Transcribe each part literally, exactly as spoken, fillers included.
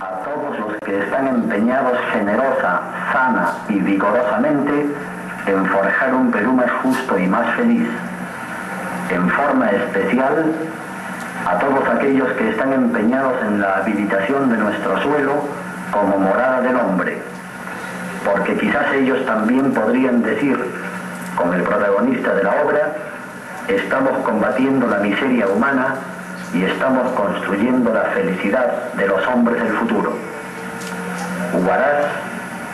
A todos los que están empeñados generosa, sana y vigorosamente en forjar un Perú más justo y más feliz. En forma especial, a todos aquellos que están empeñados en la habilitación de nuestro suelo como morada del hombre. Porque quizás ellos también podrían decir, con el protagonista de la obra, estamos combatiendo la miseria humana y estamos construyendo la felicidad de los hombres del futuro. Huaraz,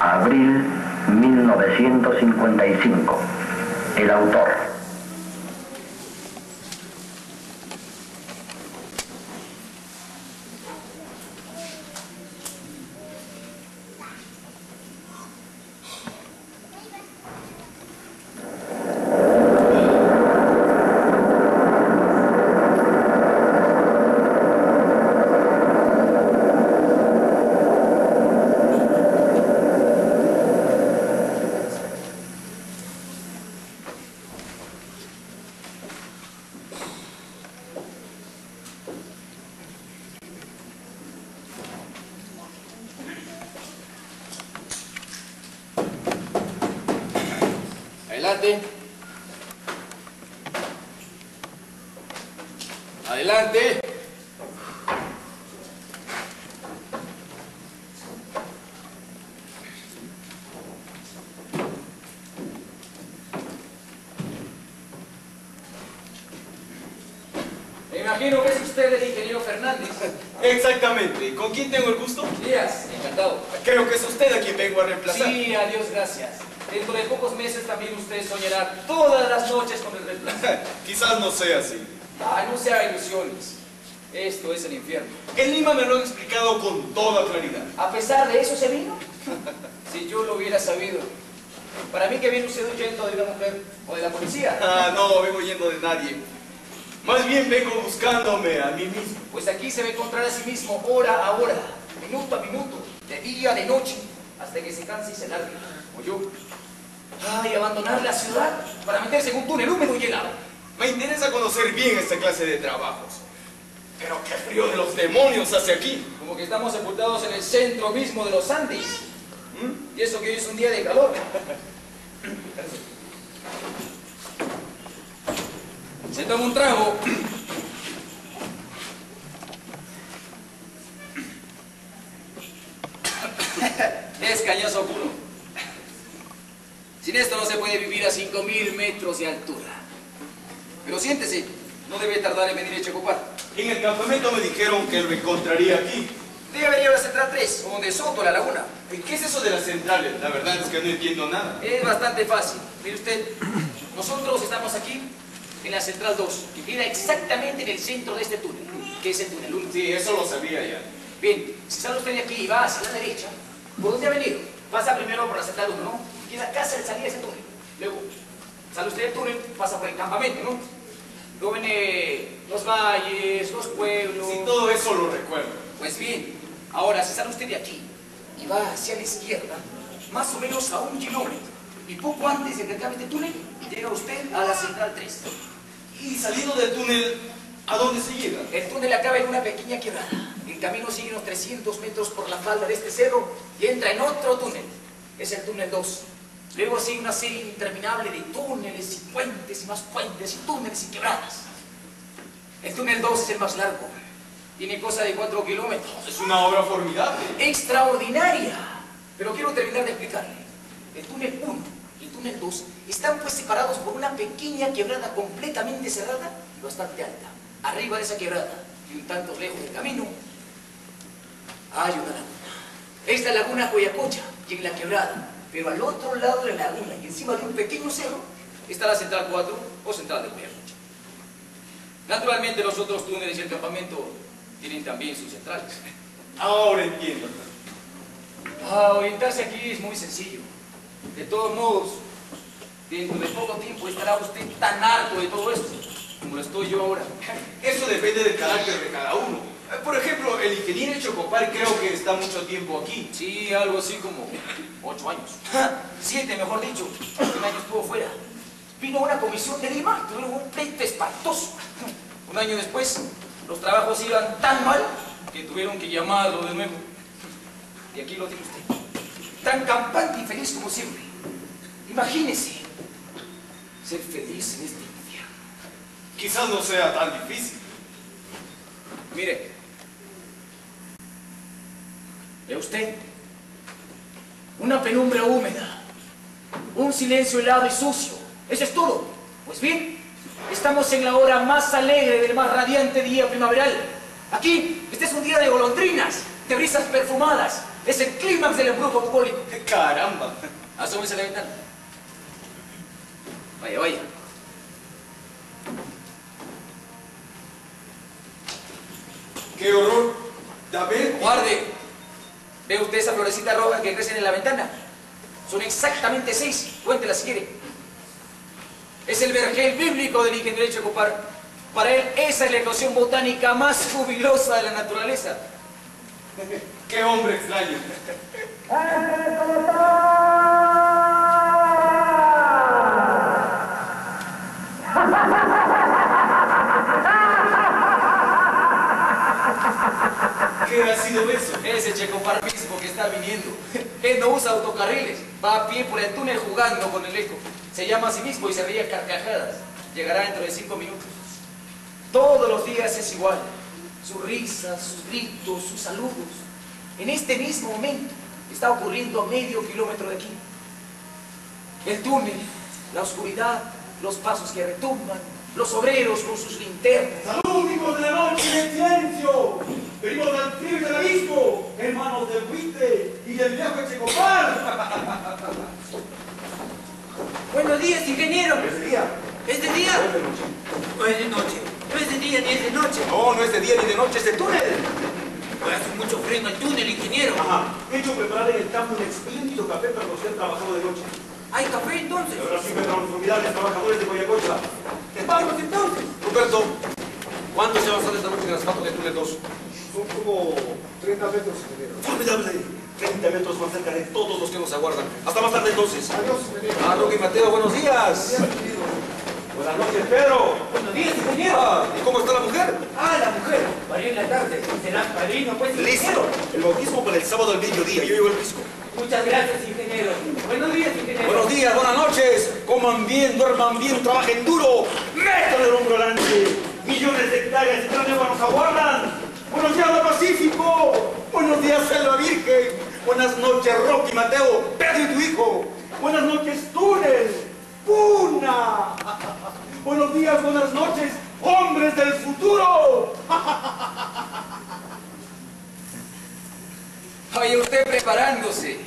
abril mil novecientos cincuenta y cinco. El autor. Adelante. Me imagino que es usted el ingeniero Fernández. Exactamente. ¿Con quién tengo el gusto? Díaz, encantado. Creo que es usted a quien vengo a reemplazar. Sí, adiós, gracias. Dentro de pocos meses también usted soñará todas las noches con el reemplazo. Quizás no sea así. Ah, no se haga ilusiones. Esto es el infierno. En Lima me lo han explicado con toda claridad. ¿A pesar de eso se vino? Si yo lo hubiera sabido. ¿Para mí que viene usted huyendo de una mujer o de la policía? Ah, no, vengo huyendo de nadie. Más bien vengo buscándome a mí mismo. Pues aquí se va a encontrar a sí mismo hora a hora, minuto a minuto, de día a de noche, hasta que se canse y se largue. O yo. Ay, abandonar la ciudad para meterse en un túnel húmedo y helado. Me interesa conocer bien esta clase de trabajos. Pero qué frío de los demonios hace aquí. Como que estamos sepultados en el centro mismo de los Andes. ¿Mm? Y eso que hoy es un día de calor. Se toma un trago. Es cañazo puro. Sin esto no se puede vivir a cinco mil metros de altura. Pero siéntese, no debe tardar en venir a Checopar. En el campamento me dijeron que lo encontraría aquí. Debe venir a la Central tres, o de Soto, a la laguna. ¿Qué es eso de las centrales? La verdad es que no entiendo nada. Es bastante fácil. Mire usted, nosotros estamos aquí en la Central dos, que queda exactamente en el centro de este túnel, que es el túnel uno. Sí, eso lo sabía ya. Bien, si sale usted de aquí y va hacia la derecha, ¿por dónde ha venido? Pasa primero por la Central uno, ¿no? Queda casi al salir de ese túnel. Luego, sale usted del túnel, pasa por el campamento, ¿no? Luego viene los valles, los pueblos... Sí, todo eso lo recuerdo. Pues bien, ahora si sale usted de aquí y va hacia la izquierda, más o menos a un kilómetro, y poco antes de que acabe este túnel, llega usted a la Central tres. Y saliendo del túnel, ¿a dónde se llega? El túnel acaba en una pequeña quebrada. El camino sigue unos trescientos metros por la falda de este cerro y entra en otro túnel. Es el túnel dos. Luego sigue una serie interminable de túneles y puentes y más puentes y túneles y quebradas. El túnel dos es el más largo. Tiene cosa de cuatro kilómetros. Es una obra formidable. ¡Extraordinaria! Pero quiero terminar de explicarle. El túnel uno y el túnel dos están pues separados por una pequeña quebrada completamente cerrada y bastante alta. Arriba de esa quebrada y un tanto lejos del camino hay una laguna. Es la laguna Coyacocha y en la quebrada, pero al otro lado de la laguna y encima de un pequeño cerro está la Central cuatro o Central del Perú. Naturalmente los otros túneles y el campamento tienen también sus centrales. Ahora entiendo. Ah, orientarse aquí es muy sencillo. De todos modos, dentro de poco tiempo estará usted tan harto de todo esto como lo estoy yo ahora. Eso depende del carácter de cada uno. Por ejemplo, el ingeniero Echecopar creo que está mucho tiempo aquí. Sí, algo así como ocho años. Siete, mejor dicho. Un año estuvo fuera. Vino una comisión de Lima, tuvieron un pleito espantoso. Un año después, los trabajos iban tan mal que tuvieron que llamarlo de nuevo. Y aquí lo tiene usted. Tan campante y feliz como siempre. Imagínese ser feliz en este infierno. Quizás no sea tan difícil. Mire. ¿Ve usted? Una penumbra húmeda. Un silencio helado y sucio. Eso es todo. Pues bien, estamos en la hora más alegre del más radiante día primaveral. Aquí, este es un día de golondrinas, de brisas perfumadas. Es el clímax del embrujo alcohólico. ¡Caramba! Asómese a la ventana. Vaya, vaya. ¡Qué horror! David. ¡Guarde! ¿Ve usted esa florecita roja que crecen en la ventana? Son exactamente seis. Cuéntelas si quiere. Es el vergel bíblico del ingeniero Checopar. Para él, esa es la noción botánica más jubilosa de la naturaleza. ¡Qué hombre extraño! ¿Qué ha sido eso? Ese Checopar mismo que está viniendo. Él no usa autocarriles. Va a pie por el túnel jugando con el eco. Se llama a sí mismo y se ríe a carcajadas. Llegará dentro de cinco minutos. Todos los días es igual. Sus risas, sus gritos, sus saludos. En este mismo momento está ocurriendo a medio kilómetro de aquí. El túnel, la oscuridad, los pasos que retumban, los obreros con sus linternas. ¡Salud, hijos de la noche! ¡Silencio! ¡Venimos del frío y del abismo! ¡Hermanos del Huite y del viejo Echecopar! ¡Buenos días, ingeniero! ¿Es de día? ¿Es de día? ¿O es de noche? ¿O es de noche? No es de día ni es de noche. No, no es de día ni de noche, es de túnel. Pues hace mucho frío en el túnel, ingeniero. Ajá. He hecho preparar en el campo un espléndido café para los que han trabajado de noche. ¿Hay café entonces? Ahora sí, para los formidables trabajadores de Coyacocha. ¡Vamos entonces! Roberto, ¿cuánto se va a hacer esta noche en las patas del túnel dos? Son como treinta metros, ingeniero. ¡Formidable! treinta metros más cerca de todos los que nos aguardan. Hasta más tarde entonces. Adiós, ingeniero. Ah, Roque y Mateo, buenos días. Buenos días. Buenas noches, Pedro. Buenos días, ingeniero. Ah, ¿y cómo está la mujer? Ah, la mujer. Parió en la tarde. Será padrino, pues. Listo. El bautismo para el sábado al mediodía. Yo llevo el pisco. Muchas gracias, ingeniero. Buenos días, ingeniero. Buenos días, buenas noches. Coman bien, duerman bien, trabajen duro. Métanle el hombro adelante. Millones de hectáreas de tierra nos aguardan. Buenos días, Pacífico. Buenos días, Selva Virgen. Buenas noches, Rocky, Mateo, Pedro y tu hijo. Buenas noches, Túnel. ¡Puna! Buenos días, buenas noches, hombres del futuro. Oye, usted preparándose.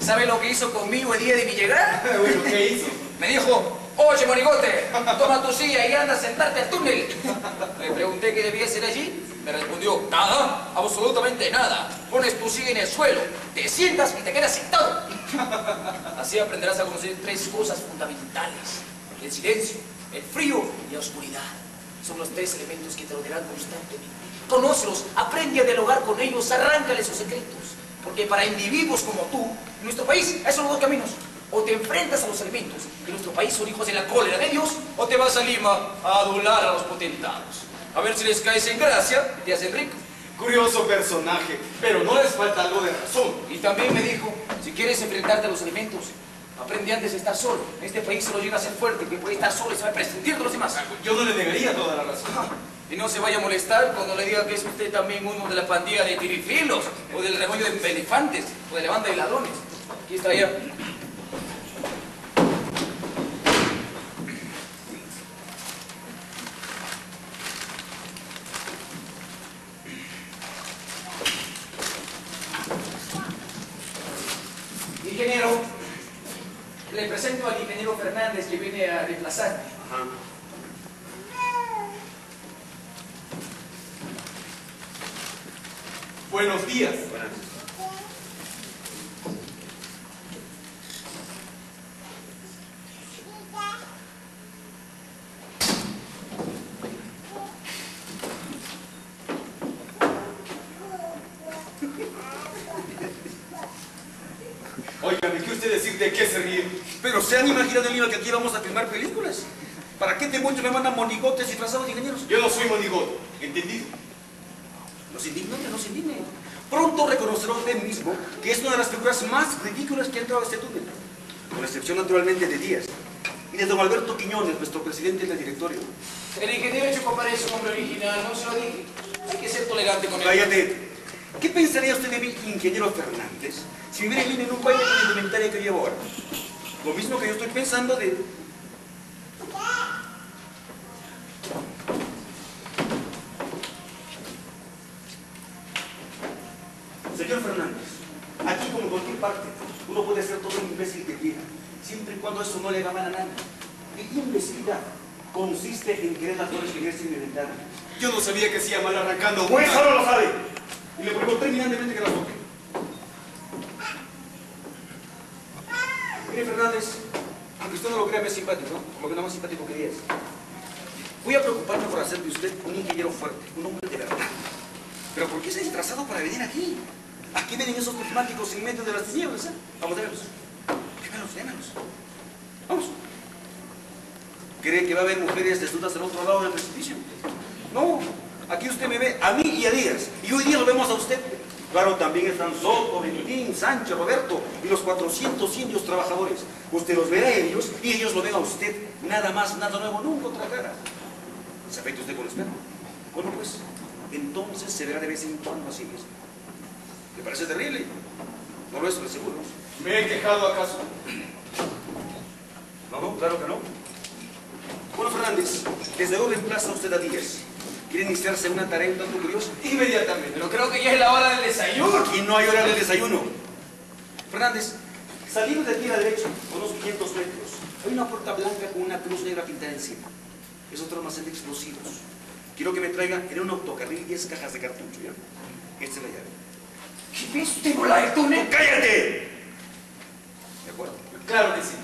¿Sabe lo que hizo conmigo el día de mi llegada? Bueno, ¿qué hizo? Me dijo, oye, monigote, toma tu silla y anda a sentarte al túnel. Le pregunté qué debía hacer allí. Me respondió, nada, absolutamente nada. Pones tu silla en el suelo, te sientas y te quedas sentado. Así aprenderás a conocer tres cosas fundamentales. El silencio, el frío y la oscuridad. Son los tres elementos que te rodearán constantemente. Conócelos, aprende a dialogar con ellos, arráncale sus secretos. Porque para individuos como tú, en nuestro país, esos son los dos caminos. O te enfrentas a los elementos, que en nuestro país son hijos de la cólera de Dios, o te vas a Lima a adular a los potentados. A ver si les caes en gracia y te hacen rico. Curioso personaje, pero no les falta algo de razón. Y también me dijo, si quieres enfrentarte a los elementos, aprende antes a estar solo. En este país solo llega a ser fuerte, que puede estar solo y se va a prescindir de los demás. Yo no le negaría toda la razón. Y no se vaya a molestar cuando le diga que es usted también uno de la pandilla de tirifilos, o del rebaño de elefantes, o de la banda de ladrones. Aquí está ya. Ingeniero, le presento al ingeniero Fernández que viene a reemplazarme. Ajá. Buenos días. Buenas. ¿De qué se ríe? Pero se han imaginado en Lima que aquí vamos a filmar películas. ¿Para qué demonios me mandan monigotes y trazados de ingenieros? Yo no soy monigote, ¿entendido? No se indigne, no se indigne. Pronto reconocerá usted mismo que es una de las figuras más ridículas que ha entrado a este túnel, con excepción naturalmente de Díaz y de don Alberto Quiñones, nuestro presidente del directorio. El ingeniero Echecopar es un hombre original, no se lo dije. Hay que ser tolerante con él. Cállate. ¿Qué pensaría usted de mi ingeniero Fernández si viviera en en un baile con la indumentaria que llevo ahora? Lo mismo que yo estoy pensando de... Señor Fernández, aquí como en cualquier parte, uno puede ser todo un imbécil que quiera, siempre y cuando eso no le haga mal a nadie. Mi imbecilidad consiste en querer las flores que crecen en mi ventana. Yo no sabía que hacía mal arrancando. ¡Pues ahora lo sabe! Y le pregunté terminantemente que la toque. Mire, Fernández, aunque usted no lo crea, me es simpático, ¿no? Como que no más simpático que Díaz. Voy a preocuparme por hacer de usted un ingeniero fuerte, un hombre de verdad. ¿Pero por qué se ha disfrazado para venir aquí? Aquí vienen esos prismáticos sin medio de las tinieblas, ¿eh? Vamos, déjalos. Déjalos, déjalos. Vamos. ¿Cree que va a haber mujeres desnudas del otro lado del precipicio? No. Aquí usted me ve a mí y a Díaz. Y hoy día lo vemos a usted. Claro, también están Soto, Benjamín, Sánchez, Roberto y los cuatrocientos indios trabajadores. Usted los verá a ellos y ellos lo ven a usted. Nada más, nada nuevo, nunca otra cara. ¿Se afecta usted con el espejo? Bueno, pues, entonces se verá de vez en cuando así mismo. ¿Le parece terrible? No lo es, lo aseguro. ¿Me he quejado acaso? No, no, claro que no. Bueno, Fernández, desde hoy reemplaza usted a Díaz. ¿Quiere iniciarse una tarea un tanto curiosa? Inmediatamente, pero creo que ya es la hora del desayuno. Aquí no hay hora del desayuno. Fernández, salimos de aquí a la derecha, con unos quinientos metros. Hay una puerta blanca con una cruz negra pintada encima. Es otro almacén de explosivos. Quiero que me traigan en un autocarril diez cajas de cartucho, ¿ya? Esta es la llave. ¿Qué ves? ¿Tengo la del túnel? ¡Cállate! ¿De acuerdo? Claro que sí.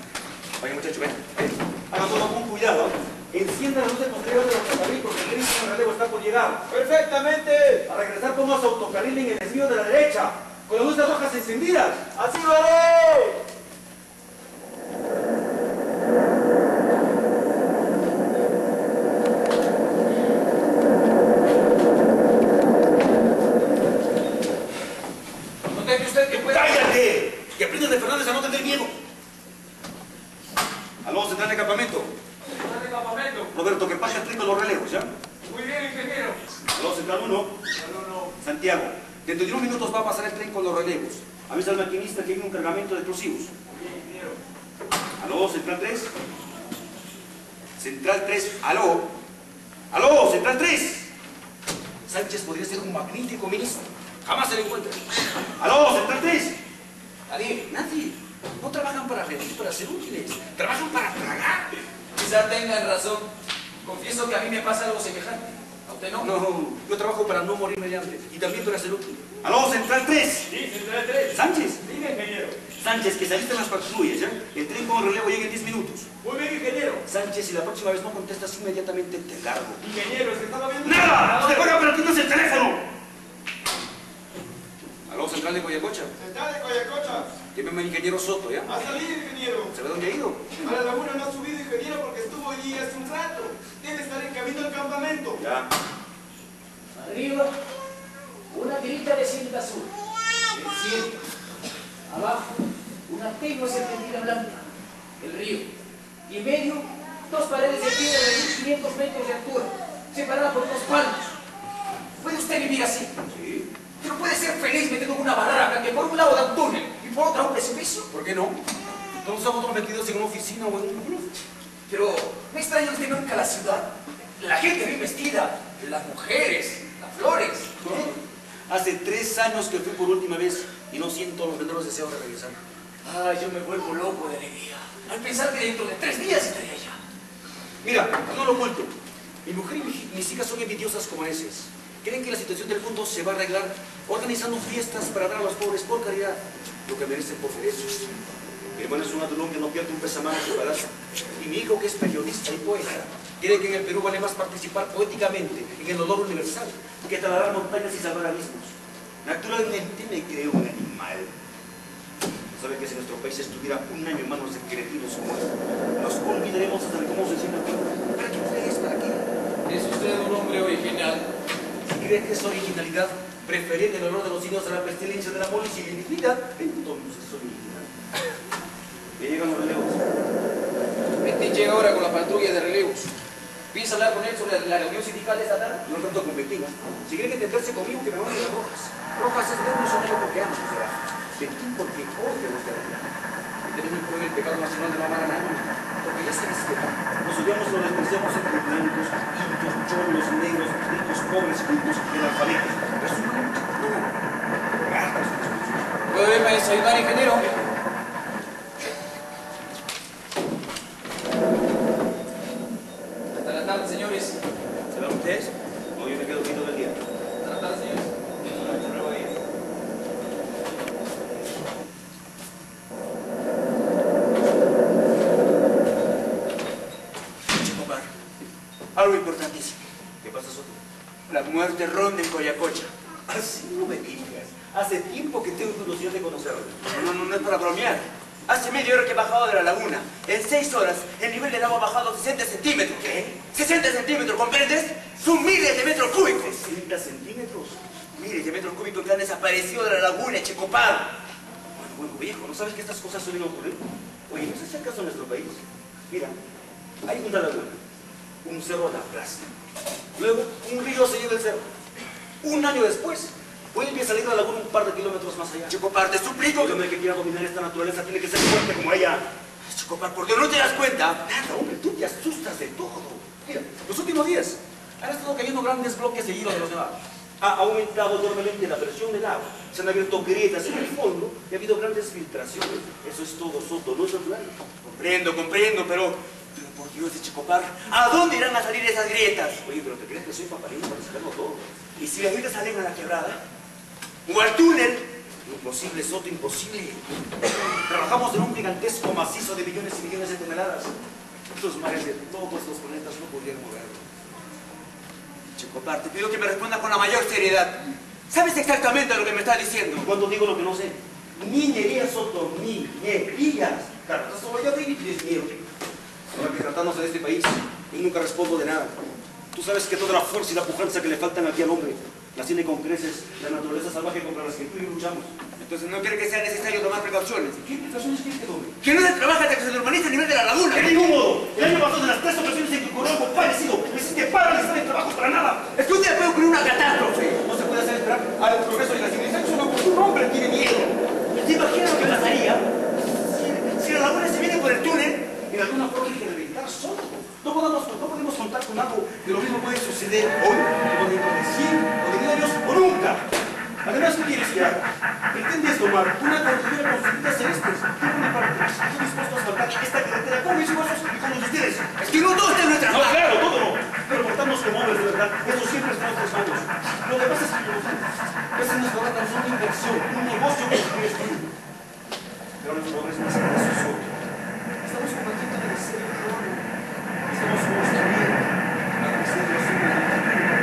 Oye, muchacho, ven. ven. Hagan todo con cuidado, ¿eh? Encienda la luz del posterior de los autocarriles porque el tren de relevo está por llegar. ¡Perfectamente! A regresar con los autocarriles en el desvío de la derecha, con las luces rojas encendidas. ¡Así lo haré! No deje usted que pueda... ¡Cállate! Y aprende de Fernández a no tener miedo. Aló, central de campamento. Roberto, que pase el los relevos, ¿ya? Muy bien, ingeniero. Aló, central uno. Santiago, dentro de unos minutos va a pasar el tren con los relevos. Avisa al maquinista que hay un cargamento de explosivos. Muy bien, ingeniero. Aló, central tres. Central tres, aló. Aló, central tres. Sánchez podría ser un magnífico ministro. Jamás se le encuentra. Aló, central tres. Nadie, nadie. No trabajan para reír, para ser útiles. Trabajan para tragar. Quizá tengan razón. Confieso que a mí me pasa algo semejante. ¿A usted no? No, yo trabajo para no morirme de hambre y también para ser útil. ¡Aló, central tres! Sí, central tres. ¿Sánchez? Dime, ingeniero. Sánchez, que saliste en las patrullas, ¿ya? El tren con el relevo llega en diez minutos. Muy bien, ingeniero. Sánchez, si la próxima vez no contestas inmediatamente, te largo. Ingeniero, es que estaba viendo... ¡Nada! ¡Te juega para ti no es el teléfono! ¿Aló, central de Coyacocha? Central de Coyacocha. Lléveme al ingeniero Soto, ¿ya? Ha salido, ingeniero. ¿Sabe dónde ha ido? A la laguna no ha subido, ingeniero, porque estuvo allí hace un rato. Debe estar en camino al campamento. Ya. Arriba, una tirita de cinta azul. El cielo. Abajo, una tenue serpentina blanca. El río. Y en medio, dos paredes de piedra de mil quinientos metros de altura, separadas por dos palmos. ¿Puede usted vivir así? Sí. Pero puede ser feliz metiendo una barraca que por un lado da un túnel y por otro un precipicio. ¿Por qué no? Todos somos metidos en una oficina o en un club. Pero me extraña que nunca la ciudad. La gente bien vestida, las mujeres, las flores. ¿Eh? Hace tres años que fui por última vez y no siento los menores deseos de regresar. Ah, yo me vuelvo loco de alegría al pensar que dentro de tres días estaré allá. Mira, no lo oculto. Mi mujer y mis hijas son envidiosas como esas. Creen que la situación del mundo se va a arreglar organizando fiestas para dar a los pobres por caridad lo que merecen por derechos. Mi hermano es un atolón que no pierde un peso a mano en su palacio. Y mi hijo, que es periodista y poeta, cree que en el Perú vale más participar poéticamente en el dolor universal que taladrar montañas y salvar abismos. Naturalmente me creo un animal. ¿Sabe que si nuestro país estuviera un año en manos de cretinos como él, nos olvidaremos hasta de cómo se siente el mundo? ¿Para qué crees? ¿Para qué? Es usted un hombre original. directa es originalidad, preferente el olor de los signos a la pestilencia de la mole, y dignidad, entonces es original. Que llegan los relevos. Petit llega ahora con la patrulla de relevos. ¿Piensa hablar con él sobre la reunión sindical de esta tarde? No tanto con Petit. Si quiere que tentarse conmigo, que me voy a las Rojas. Rojas es menos o menos porque ambos será. Petit porque odia los de la vida. Tenemos que poner el pecado nacional de la mala nana. Porque ya se respeta. Nos odiamos, nos despreciamos entre blancos, indios, cholos, negros, ricos, pobres, cultos, analfabetos. Resulta no. Ratas. ¿Puedo irme a desayunar, ingeniero? Hasta la tarde, señores. ¿Se van ustedes? No, yo me quedo aquí todo el día. Hasta la tarde, señores. Hasta luego, día. Algo importantísimo. ¿Qué pasa, Soto? La muerte ronda en Coyacocha. Así no me digas. Hace tiempo que tengo ilusión de conocerlo. No, no, no es para bromear. Hace media hora que he bajado de la laguna. En seis horas, el nivel del agua ha bajado sesenta centímetros. ¿Qué? sesenta centímetros, ¿comprendes? Son miles de metros cúbicos. ¿sesenta centímetros? Miles de metros cúbicos que han desaparecido de la laguna, Checopar. Bueno, bueno, viejo, ¿no sabes que estas cosas suelen ocurrir? Oye, ¿no es el caso en nuestro país? Mira, hay una laguna. Un cerro a la plaza. Luego, un río se lleva el cerro. Un año después, vuelve a salir de la laguna un par de kilómetros más allá. Checopar, te suplico. El hombre que quiera dominar esta naturaleza tiene que ser fuerte como ella. Checopar, por Dios, ¿no te das cuenta? Nada, hombre, tú te asustas de todo. Mira, los últimos días han estado cayendo grandes bloques de hielo de los nevados. Ha aumentado enormemente la presión del agua. Se han abierto grietas en el fondo y ha habido grandes filtraciones. Eso es todo, Soto, no es natural. Comprendo, comprendo, pero... Pero por Dios de Checopar, ¿a dónde irán a salir esas grietas? Oye, pero ¿te crees que soy papalino para sacarlo todo? ¿Y si las grietas salen a la quebrada? ¿O al túnel? Imposible, Soto, imposible. Trabajamos en un gigantesco macizo de millones y millones de toneladas. Los mares de todos los planetas no podrían moverlo. Checopar, te pido que me respondas con la mayor seriedad. ¿Sabes exactamente lo que me estás diciendo? Cuando digo lo que no sé. Niñerías, Soto, niñerías. Claro, eso voy a decir y desmiento. Ahora que tratándose de este país, yo nunca respondo de nada. Tú sabes que toda la fuerza y la pujanza que le faltan aquí al hombre, la tiene con creces la naturaleza salvaje contra las que tú y luchamos. Entonces no quiere que sea necesario tomar precauciones. ¿Qué precauciones quiere que tome? ¡Que no se trabaja hasta que se normalice a nivel de la laguna! ¡Que ningún modo! El año pasado de las tres ocasiones en que ocurrió algo parecido, existe para no estar en trabajo para nada. Es que un día puede ocurrir una catástrofe. No se puede hacer esperar al progreso de la civilización, no porque un hombre tiene miedo. ¿Te imaginas lo que pasaría? Si, si la laguna se viene por el túnel, de alguna forma hay que reventar Soto. No podemos, no podemos contar con algo que lo mismo puede suceder hoy, o dentro de cien, o de diez años, o nunca. Además, ¿qué quieres que haga? Pretendes tomar una carretera con sus celestes. Tengo una parte, estoy dispuesto a saltar esta carretera con mis huesos y con los de ustedes. Es que no todo está en nuestras manos. No, claro, todo no. Pero portamos como hombres, de verdad. Eso siempre está en nuestras manos. Lo que pasa es que los hombres, a veces nos tratan de una inversión, un negocio que se quiere destruir. Pero los pobres más que eso son. Estamos un poquito de deseo de oro. Estamos un poquito de miedo. La crisis de los siglos de la vida.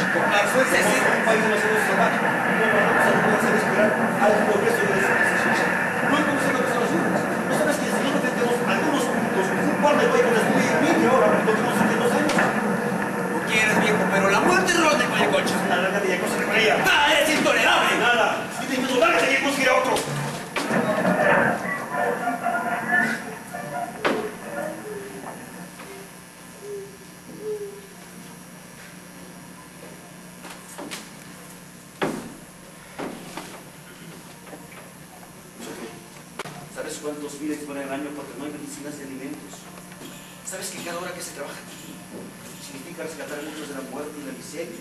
Checopar, fuerza es ser un país de los siglos de la vida. No vamos a poder hacer esperar al progreso de la civilización. No es como se lo que son los hombres. No sabes que si no tenemos algunos puntos, un par de huecos muy humilde ahora, lo que hemos hecho en dos años. No quieres, viejo, pero la muerte no te pone coche. La larga de la cosa de María. ¡Ah, eres intolerable! Nada. Si te invito, dale, tenemos que ir a otro. ¿Cuántos miles por el año porque no hay medicinas y alimentos? ¿Sabes que cada hora que se trabaja aquí significa rescatar a muchos de la muerte y la miseria?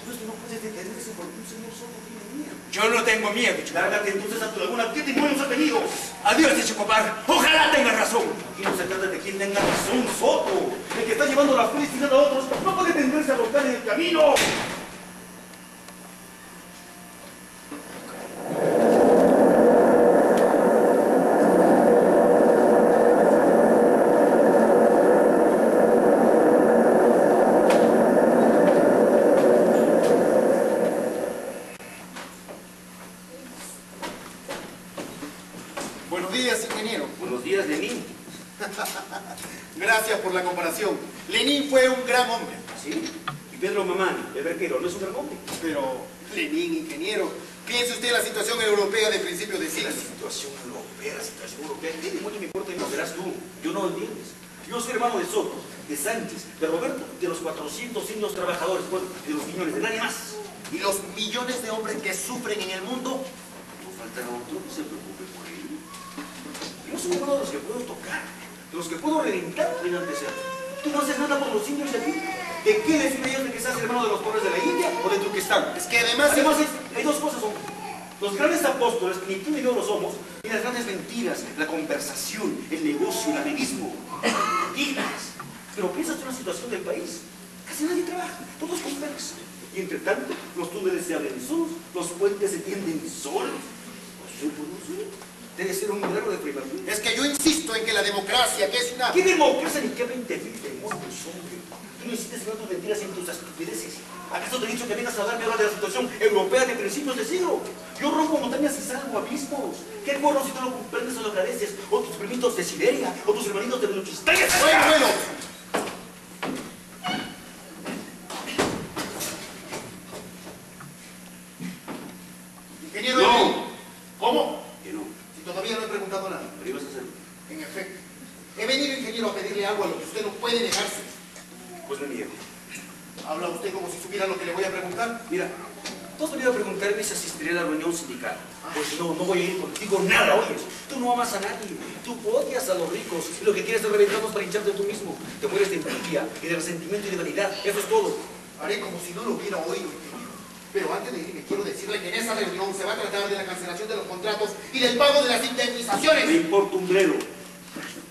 Entonces no puedes detenerse porque un señor Soto tiene miedo. Yo no tengo miedo, Checopar. Lárgate entonces a tu laguna. ¿Qué demonios ha tenido? Adiós, Checopar. Ojalá tengas razón. Aquí no se trata de quien tenga razón, Soto. El que está llevando la felicidad a otros no puede tenderse a volcar en el camino. Pedro Mamani, el verguero, no es un dragote. Pero, Lenín, ingeniero, piense usted en la situación europea de principios de siglo. La situación europea, la situación europea, ¿qué demonios me importa? No serás tú, yo no entiendes. Yo soy hermano de Soto, de Sánchez, de Roberto, de los cuatrocientos indios trabajadores, bueno, de los millones, de nadie más. Y los millones de hombres que sufren en el mundo, no faltará otro que se preocupe por ello. Yo soy uno de los que puedo tocar, de los que puedo reventar en antecedentes. Tú no haces nada por los indios de aquí. ¿De qué les sirve ellos de que seas hermano de los pobres de la India o de Turquestán? Es que además... Además, es, hay dos cosas, hombre. Los grandes apóstoles, que ni tú ni yo lo somos, y las grandes mentiras, la conversación, el negocio, el amiguismo. Dignas. Pero piensas en la situación del país. Casi nadie trabaja, todos conversan. Y entre tanto, los túneles se abren solos, los puentes se tienden solos. No sé, pues no sé. Debe ser un milagro de primavera. Es que yo insisto en que la democracia, que es una... ¿Qué democracia ni qué veinte mil demonios, hombre? Tú no hiciste tus mentiras en tus estupideces. ¿Acaso te he dicho que vengas a hablarme ahora de la situación europea de principios de siglo? Yo rompo montañas y salvo abismos. ¿Qué gorro si tú lo comprendes o lo agradeces? O tus primitos de Siberia, o tus hermanitos de Beluchistán. ¡Bueno, bueno! Ingeniero... No. ¿Cómo? Que no. Si todavía no he preguntado nada. Pero ibas a hacerlo. En efecto. He venido, ingeniero, a pedirle algo a lo que usted no puede negarse. Pues me niego. Habla usted como si supiera lo que le voy a preguntar. Mira, tú has venido a preguntarme si asistiré a la reunión sindical. Pues no, no voy a ir contigo nada, oyes. Tú no amas a nadie, tú odias a los ricos. Y lo que quieres es reventarnos para hincharte tú mismo. Te mueres de envidia y de resentimiento y de vanidad. Eso es todo. Haré como si no lo hubiera oído, ingeniero. Pero antes de irme quiero decirle que en esa reunión se va a tratar de la cancelación de los contratos y del pago de las indemnizaciones. Me importa un bledo.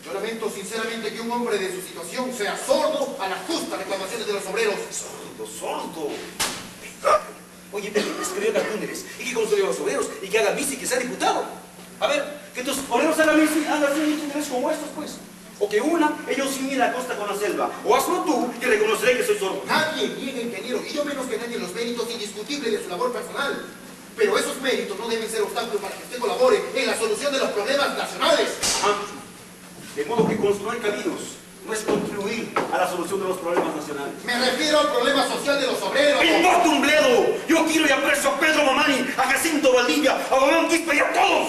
Yo lamento sinceramente que un hombre de su situación sea sordo a las justas reclamaciones de los obreros. Sordo, sordo. Oye, pero es que vean a túneles y que construyan los obreros y que hagan bici y que sea diputado. A ver, que tus obreros hagan bici, hagan túneles como estos, pues. O que una, ellos sin ir a la costa con la selva. O hazlo tú, que reconoceré que soy sordo. Nadie niega, ingeniero, y yo menos que nadie, los méritos indiscutibles de su labor personal. Pero esos méritos no deben ser obstáculos para que usted colabore en la solución de los problemas nacionales. Ah. De modo que construir caminos no es contribuir a la solución de los problemas nacionales. Me refiero al problema social de los obreros. ¡Me importa un bledo! Yo quiero y aprecio a Pedro Mamani, a Jacinto Valdivia, a Guamán Quispe y a todos.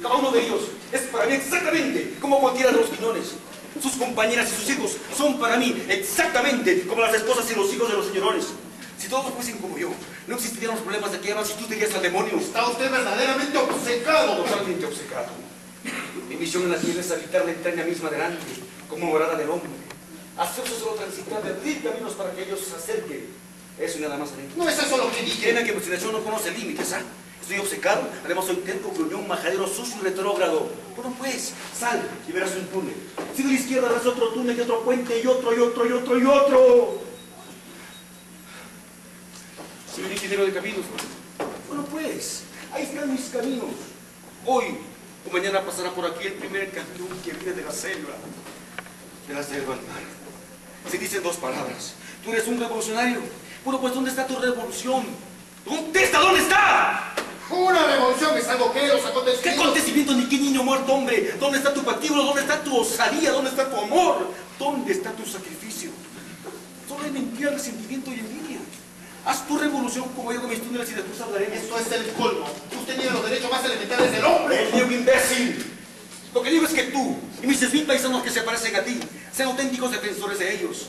Cada uno de ellos es para mí exactamente como cualquiera de los Quiñones. Sus compañeras y sus hijos son para mí exactamente como las esposas y los hijos de los señorones. Si todos fuesen como yo, no existirían los problemas de que hablan si tú dirías al demonio. Está usted verdaderamente obcecado. Totalmente obcecado. Mi misión en la tierra es habitar la entraña misma delante, como morada del hombre. Hacerse solo transitar, abrir caminos para que ellos se acerquen. Eso y nada más. No es eso lo que dije. Créeme que mi situación no conoce límites, ¿ah? Estoy obcecado, además soy terco, gruñón, majadero, sucio y retrógrado. Bueno, pues, sal y verás un túnel. Si de la izquierda verás otro túnel y otro puente y otro y otro y otro y otro. Soy un ingeniero de caminos. Bueno, pues, ahí están mis caminos. Hoy. O mañana pasará por aquí el primer camión que viene de la selva, de la selva al mar. Se dicen dos palabras. Tú eres un revolucionario. Bueno, pues, ¿dónde está tu revolución? ¡Contesta! ¿Dónde está? Una revolución es algo que los acontecimientos... ¿Qué acontecimientos ni qué niño muerto, hombre? ¿Dónde está tu patíbulo? ¿Dónde está tu osadía? ¿Dónde está tu amor? ¿Dónde está tu sacrificio? Solo hay mentira, resentimiento y envidia. Haz tu revolución como yo con mis túneles y después hablaremos. Esto es el colmo. Usted tiene los derechos más elementales del hombre. ¡El mío, imbécil! Lo que digo es que tú y mis seis mil paisanos que se parecen a ti sean auténticos defensores de ellos.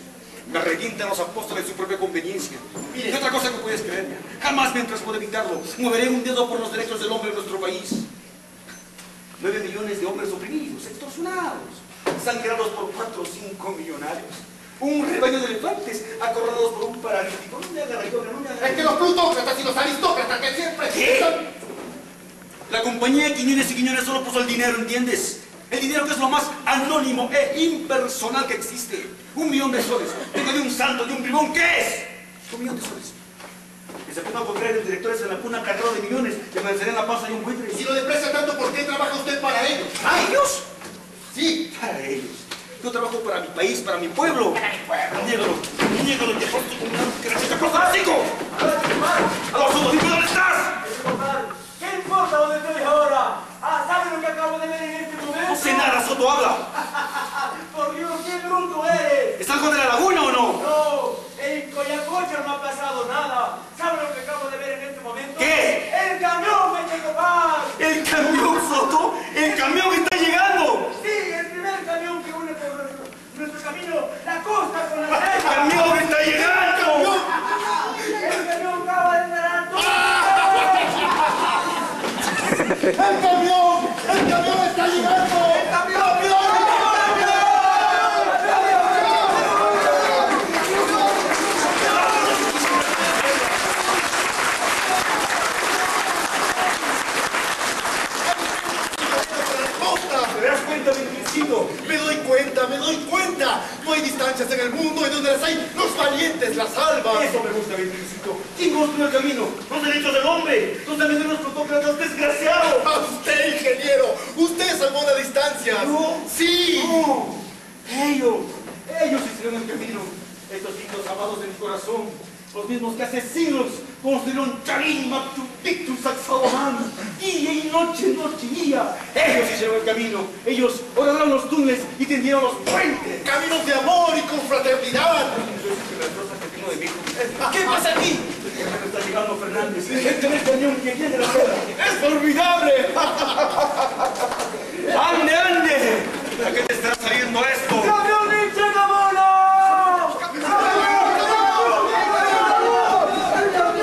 Me revientan los apóstoles de su propia conveniencia. Mire, y otra cosa que puedes creerme, jamás mientras pueda evitarlo, moveré un dedo por los derechos del hombre en nuestro país. Nueve millones de hombres oprimidos, extorsionados, sangrados por cuatro o cinco millonarios. Un rebaño de elefantes acorralados por un paralítico. No me agarra yo, no me agarra. Es que los plutócratas y los aristócratas que siempre... ¿Qué? Están... La compañía de Quiñones y Quiñones solo puso el dinero, ¿entiendes? El dinero que es lo más anónimo e impersonal que existe. Un millón de soles. Tengo de un saldo, de un bribón. ¿Qué es? Un millón de soles. Que se ponga a comprar los directores en la cuna cargado de millones. Que merecerían la pasta y un buitre. Si lo desprecia tanto, ¿por qué trabaja usted para ellos? ¿Para ellos? Sí, para ellos. Yo trabajo para mi país, para mi pueblo. ¡Para mi pueblo! ¡Niégalo! ¡Niégalo! ¡Te puesto como un crachica prostático! ¡A los sudos! ¡Dime dónde estás! ¿Qué importa dónde estoy ahora? ¿Ah, sabes lo que acabo de ver en este momento? No sé nada, Soto, habla. ¡Por Dios, qué bruto eres! ¿Estás con de la laguna o no? No, en Coyacocha. ¡El camión! ¡El camión está llegando! ¡El camión! ¡El camión! Me doy cuenta, me doy cuenta. No hay distancias en el mundo, y donde las hay, los valientes las salvan. Eso me gusta, Virgencito. ¿Quién construyó el camino? Los derechos del hombre, los derechos de los protócratas desgraciados. A usted, ingeniero, usted salvó las distancias. ¿No? Sí. No. Ellos, ellos hicieron el camino. Estos hijos amados de mi corazón, los mismos que hace siglos construyeron Charín, Machu Picchu, Sacsayhuamán, día y noche, noche y día. Ellos hicieron el camino, ellos oraron los túneles y tendieron los puentes. Caminos de amor y confraternidad. ¿Qué pasa aquí? Me está llegando Fernández. Gente del cañón que viene la rueda. ¡Es formidable! ¡Ande, ande! ¿A qué te está saliendo esto? ¡Camiones! De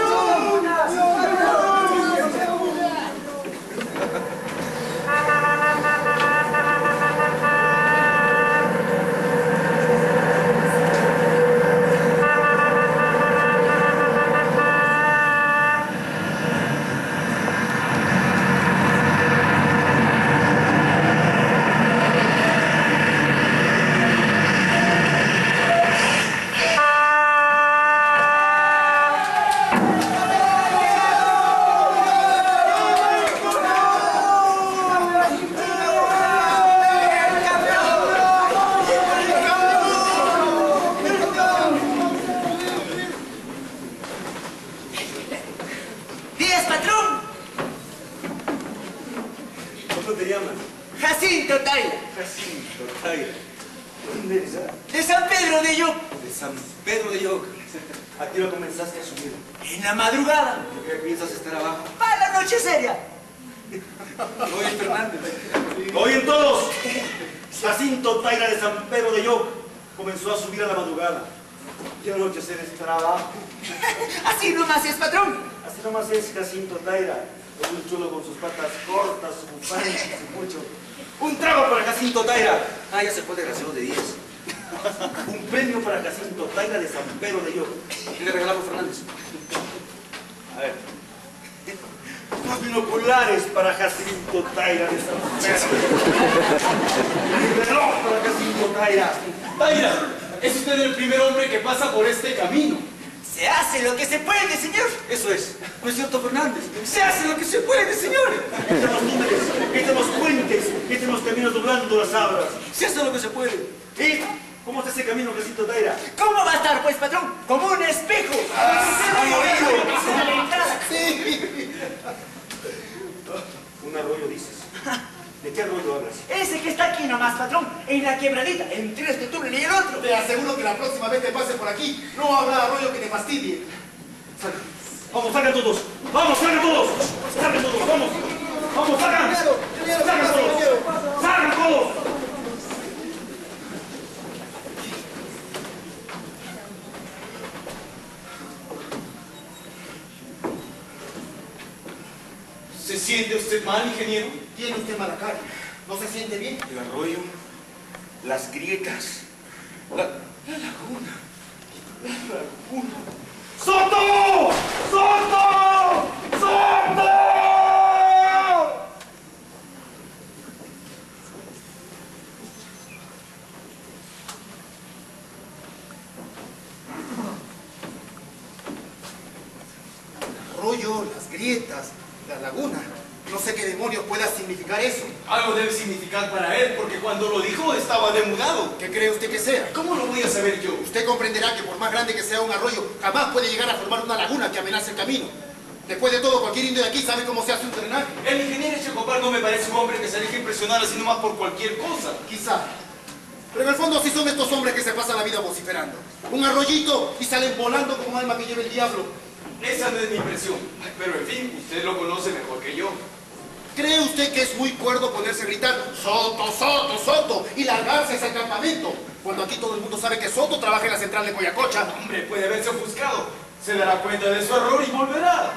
Coyacocha. Hombre, puede verse ofuscado. Se dará cuenta de su error y volverá.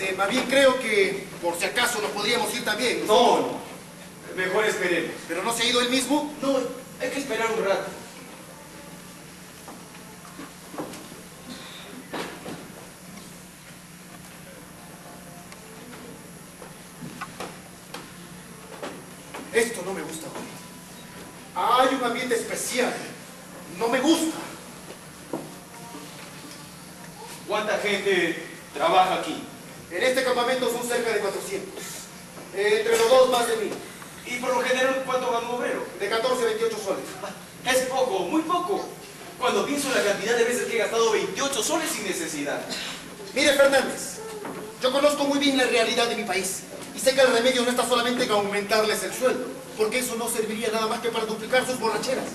Este, más bien creo que, por si acaso, nos podríamos ir también. No, no. Mejor esperemos. ¿Pero no se ha ido él mismo? No, hay que esperar un rato. Esto no me gusta, Juan. Hay un ambiente especial. No me gusta. ¿Cuánta gente trabaja aquí? En este campamento son cerca de cuatrocientos. Eh, entre los dos, más de mil. ¿Y por lo general cuánto gana un obrero? De catorce a veintiocho soles. Ah, es poco, muy poco. Cuando pienso en la cantidad de veces que he gastado veintiocho soles sin necesidad. Mire, Fernández, yo conozco muy bien la realidad de mi país. Y sé que el remedio no está solamente en aumentarles el sueldo, porque eso no serviría nada más que para duplicar sus borracheras.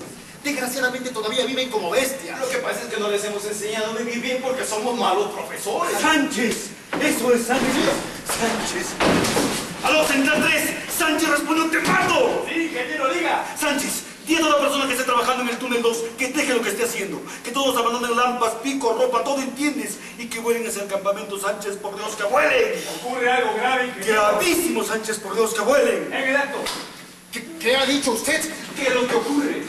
Desgraciadamente todavía viven como bestias. Lo que pasa es que no les hemos enseñado a vivir bien porque somos malos profesores. ¡Sánchez! ¡Eso es Sánchez! ¡Sánchez! ¡A los central tres! ¡Sánchez respondió, te mato! ¡Sí, ingeniero, diga! ¡Sánchez! Dile a la persona que esté trabajando en el túnel dos que deje lo que esté haciendo, que todos abandonen lampas, picos, ropa, todo, ¿entiendes? Y que vuelen hacia el campamento, Sánchez, por Dios, que vuelen. Ocurre algo grave, ingeniero. Gravísimo, Sánchez, por Dios, que vuelen. Exacto. ¿Qué, ¿Qué ha dicho usted? ¿Qué es lo que ocurre?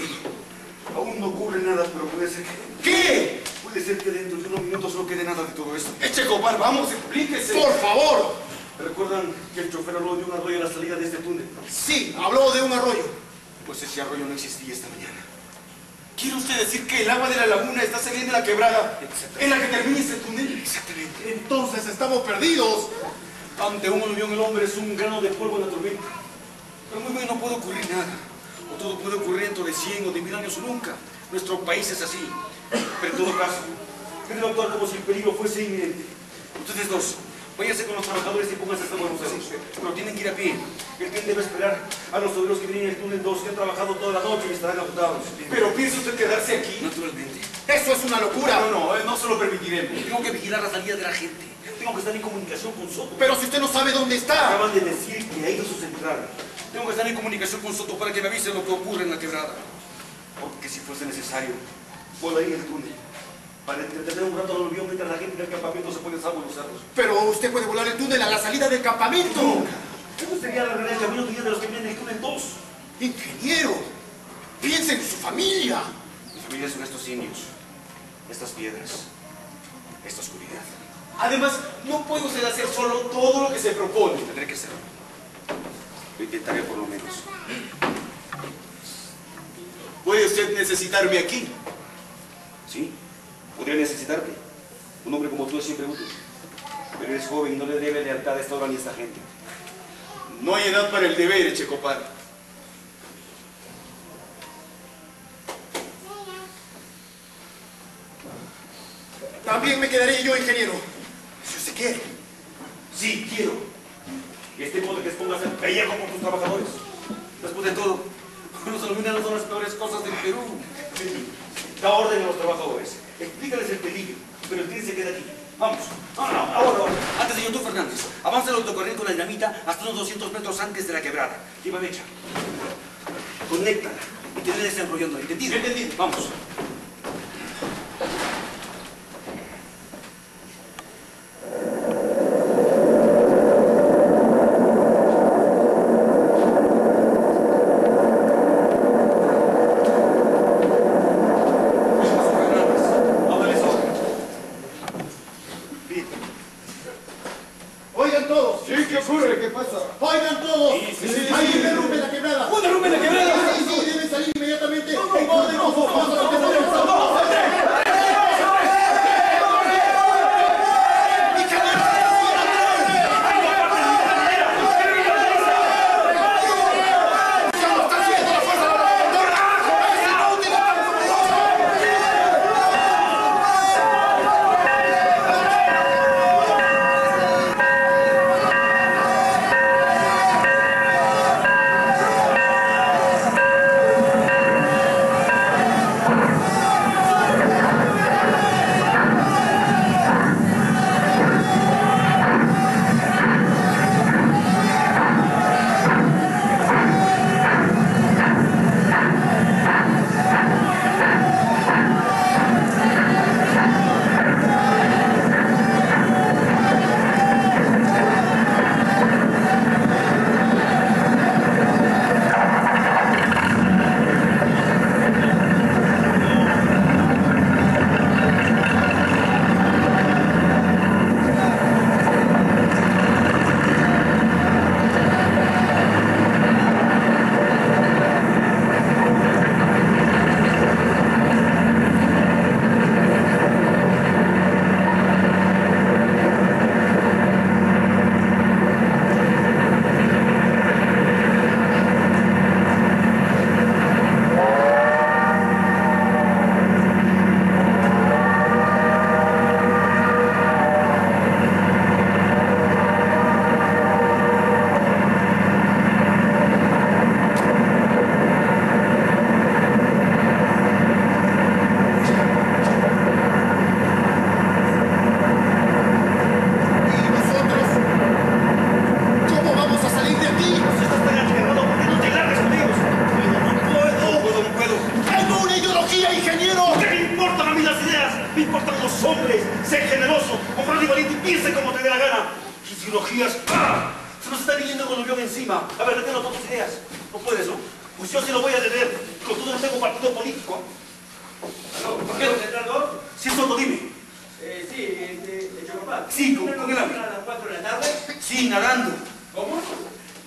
Aún no ocurre nada, pero puede ser que... ¿Qué? Puede ser que dentro de unos minutos no quede nada de todo esto. Echecopar, vamos, explíquese. ¡Por favor! ¿Recuerdan que el chofer habló de un arroyo a la salida de este túnel? Sí, habló de un arroyo. Pues ese arroyo no existía esta mañana. ¿Quiere usted decir que el agua de la laguna está saliendo de la quebrada en la que termina ese túnel? Exactamente. Entonces estamos perdidos. Ante un aluvión el hombre es un grano de polvo en la tormenta. Pero muy bien, no puede ocurrir nada. O todo puede ocurrir dentro de cien o de mil años o nunca. Nuestro país es así. Pero en todo caso, deben actuar como si el peligro fuese inminente. Ustedes dos, váyanse con los trabajadores y pónganse hasta los sesos. Pero tienen que ir a pie. El que debe esperar a los obreros que vienen en el túnel dos, que han trabajado toda la noche y estarán agotados. ¿Pero piensa usted quedarse aquí? Naturalmente. ¡Eso es una locura! No, no, no se lo permitiremos. Tengo que vigilar la salida de la gente. Tengo que estar en comunicación con Soto. ¡Pero si usted no sabe dónde está! Acaban de decir que ha ido a su central. Tengo que estar en comunicación con Soto para que me avise lo que ocurre en la quebrada. Porque si fuese necesario, volaré en el túnel. Para entretener un rato al aluvión mientras la gente del campamento se puede salvo los cerros. Pero usted puede volar el túnel a la salida del campamento. Nunca. ¿Cómo sería la verdad el camino de los que vienen del túnel dos? Ingeniero, piense en su familia. Mi familia son estos indios, estas piedras, esta oscuridad. Además, no puede usted hacer solo todo lo que se propone. Tendré que hacerlo. Lo intentaré por lo menos. ¿Puede usted necesitarme aquí? Sí. Podría necesitarte. Un hombre como tú es siempre útil. Pero eres joven y no le debe lealtad a esta hora ni a esta gente. No hay edad para el deber, Echecopar. También me quedaré yo, ingeniero. Si usted quiere. Sí, quiero. Y este modo que expongas el pellejo por tus trabajadores. Después de todo, los aluminados son las peores cosas del Perú. Da orden a los trabajadores. Explícales el peligro, pero el tren se queda aquí. Vamos. No, no, ahora, ahora. Antes, señor tú, Fernández, avanza el autocarril con la dinamita hasta unos doscientos metros antes de la quebrada. Lleva mecha. Conéctala y te dejes enrollando. ¿Entendido? Entendido. Vamos. ¡Una rumba en la quebrada! ¡Sí, sí, deben salir inmediatamente! ¡No, no, no! ¡Vamos a me importan los hombres, sé generoso, comprate y valiente y piense como te dé la gana. Sus ideologías, ¡ah! Se nos está viniendo con el guión encima. A ver, deténlo todas tus ideas. No puedes, ¿no? Pues yo sí lo voy a detener, con todo no tengo partido político. ¿Aló? ¿Por qué? ¿Aló? Sí, Soto, dime. Eh, sí, eh, de Checopar. Sí, con, con el hambre. ¿A las cuatro de la tarde? Sí, nadando. ¿Cómo?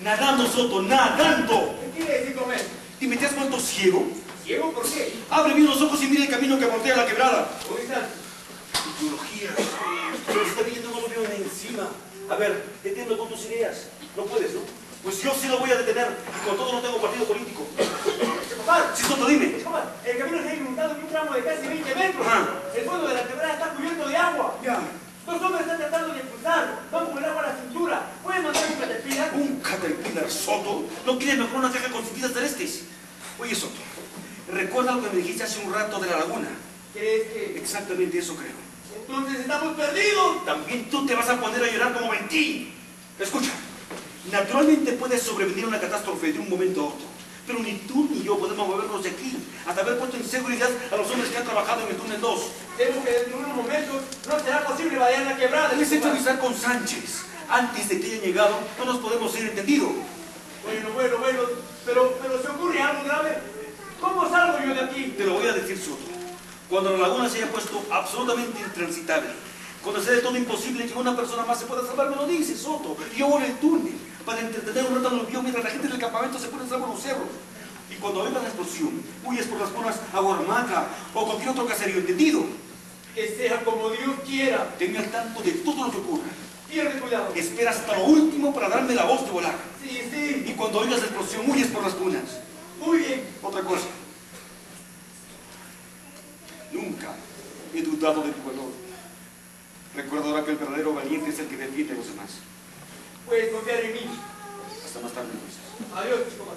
Nadando, Soto, nadando. ¿Qué quiere decir comer? Dime, ¿te has vuelto ciego? ¿Ciego por qué? Abre bien los ojos y mira el camino que voltea la quebrada. ¿Dónde están? Ideología. Se está viniendo con los guiones encima. A ver, deténlo con tus ideas. No puedes, ¿no? Pues yo sí lo voy a detener. Y con todo no tengo partido político. Checopar. Sí, Soto, dime. Checopar, el camino se ha inundado en un tramo de casi veinte metros. Ajá. El fondo de la quebrada está cubierto de agua. Ya. Los hombres están tratando de impulsarlo. Van con el agua a la cintura. ¿Pueden mandar un caterpillar? ¿Un caterpillar, Soto? ¿No quieres mejor una caja con cintitas celestes? Oye, Soto, recuerda lo que me dijiste hace un rato de la laguna. ¿Crees que...? Exactamente eso creo. Entonces estamos perdidos. También tú te vas a poner a llorar como Ventí. Escucha, naturalmente puede sobrevenir una catástrofe de un momento a otro, pero ni tú ni yo podemos movernos de aquí hasta haber puesto en seguridad a los hombres que han trabajado en el túnel dos. Temo que en unos momentos no será posible vadear la quebrada. Les he hecho avisar con Sánchez. Antes de que hayan llegado no nos podemos ir entendido. Bueno, bueno, bueno, pero, pero ¿se ocurre algo grave? ¿Cómo salgo yo de aquí? Te lo voy a decir, Soto. Cuando la laguna se haya puesto absolutamente intransitable, cuando sea de todo imposible que una persona más se pueda salvar, me lo dice, Soto. Yo voy en el túnel para entretener un rato a los míos mientras la gente del campamento se pone a salvar los cerros. Y cuando oiga la explosión, huyes por las zonas a Huarmaca o cualquier otro caserío, ¿entendido? Que sea como Dios quiera. Tenme al tanto de todo lo que ocurra. Pierde cuidado. Espera hasta lo último para darme la voz de volar. Sí, sí. Y cuando oigas la explosión, huyes por las cunas. Muy bien. Otra cosa. Nunca he dudado de tu valor. Recuerda ahora que el verdadero valiente es el que defiende a los demás. Puedes confiar en mí. Hasta más tarde, entonces. Adiós, chico.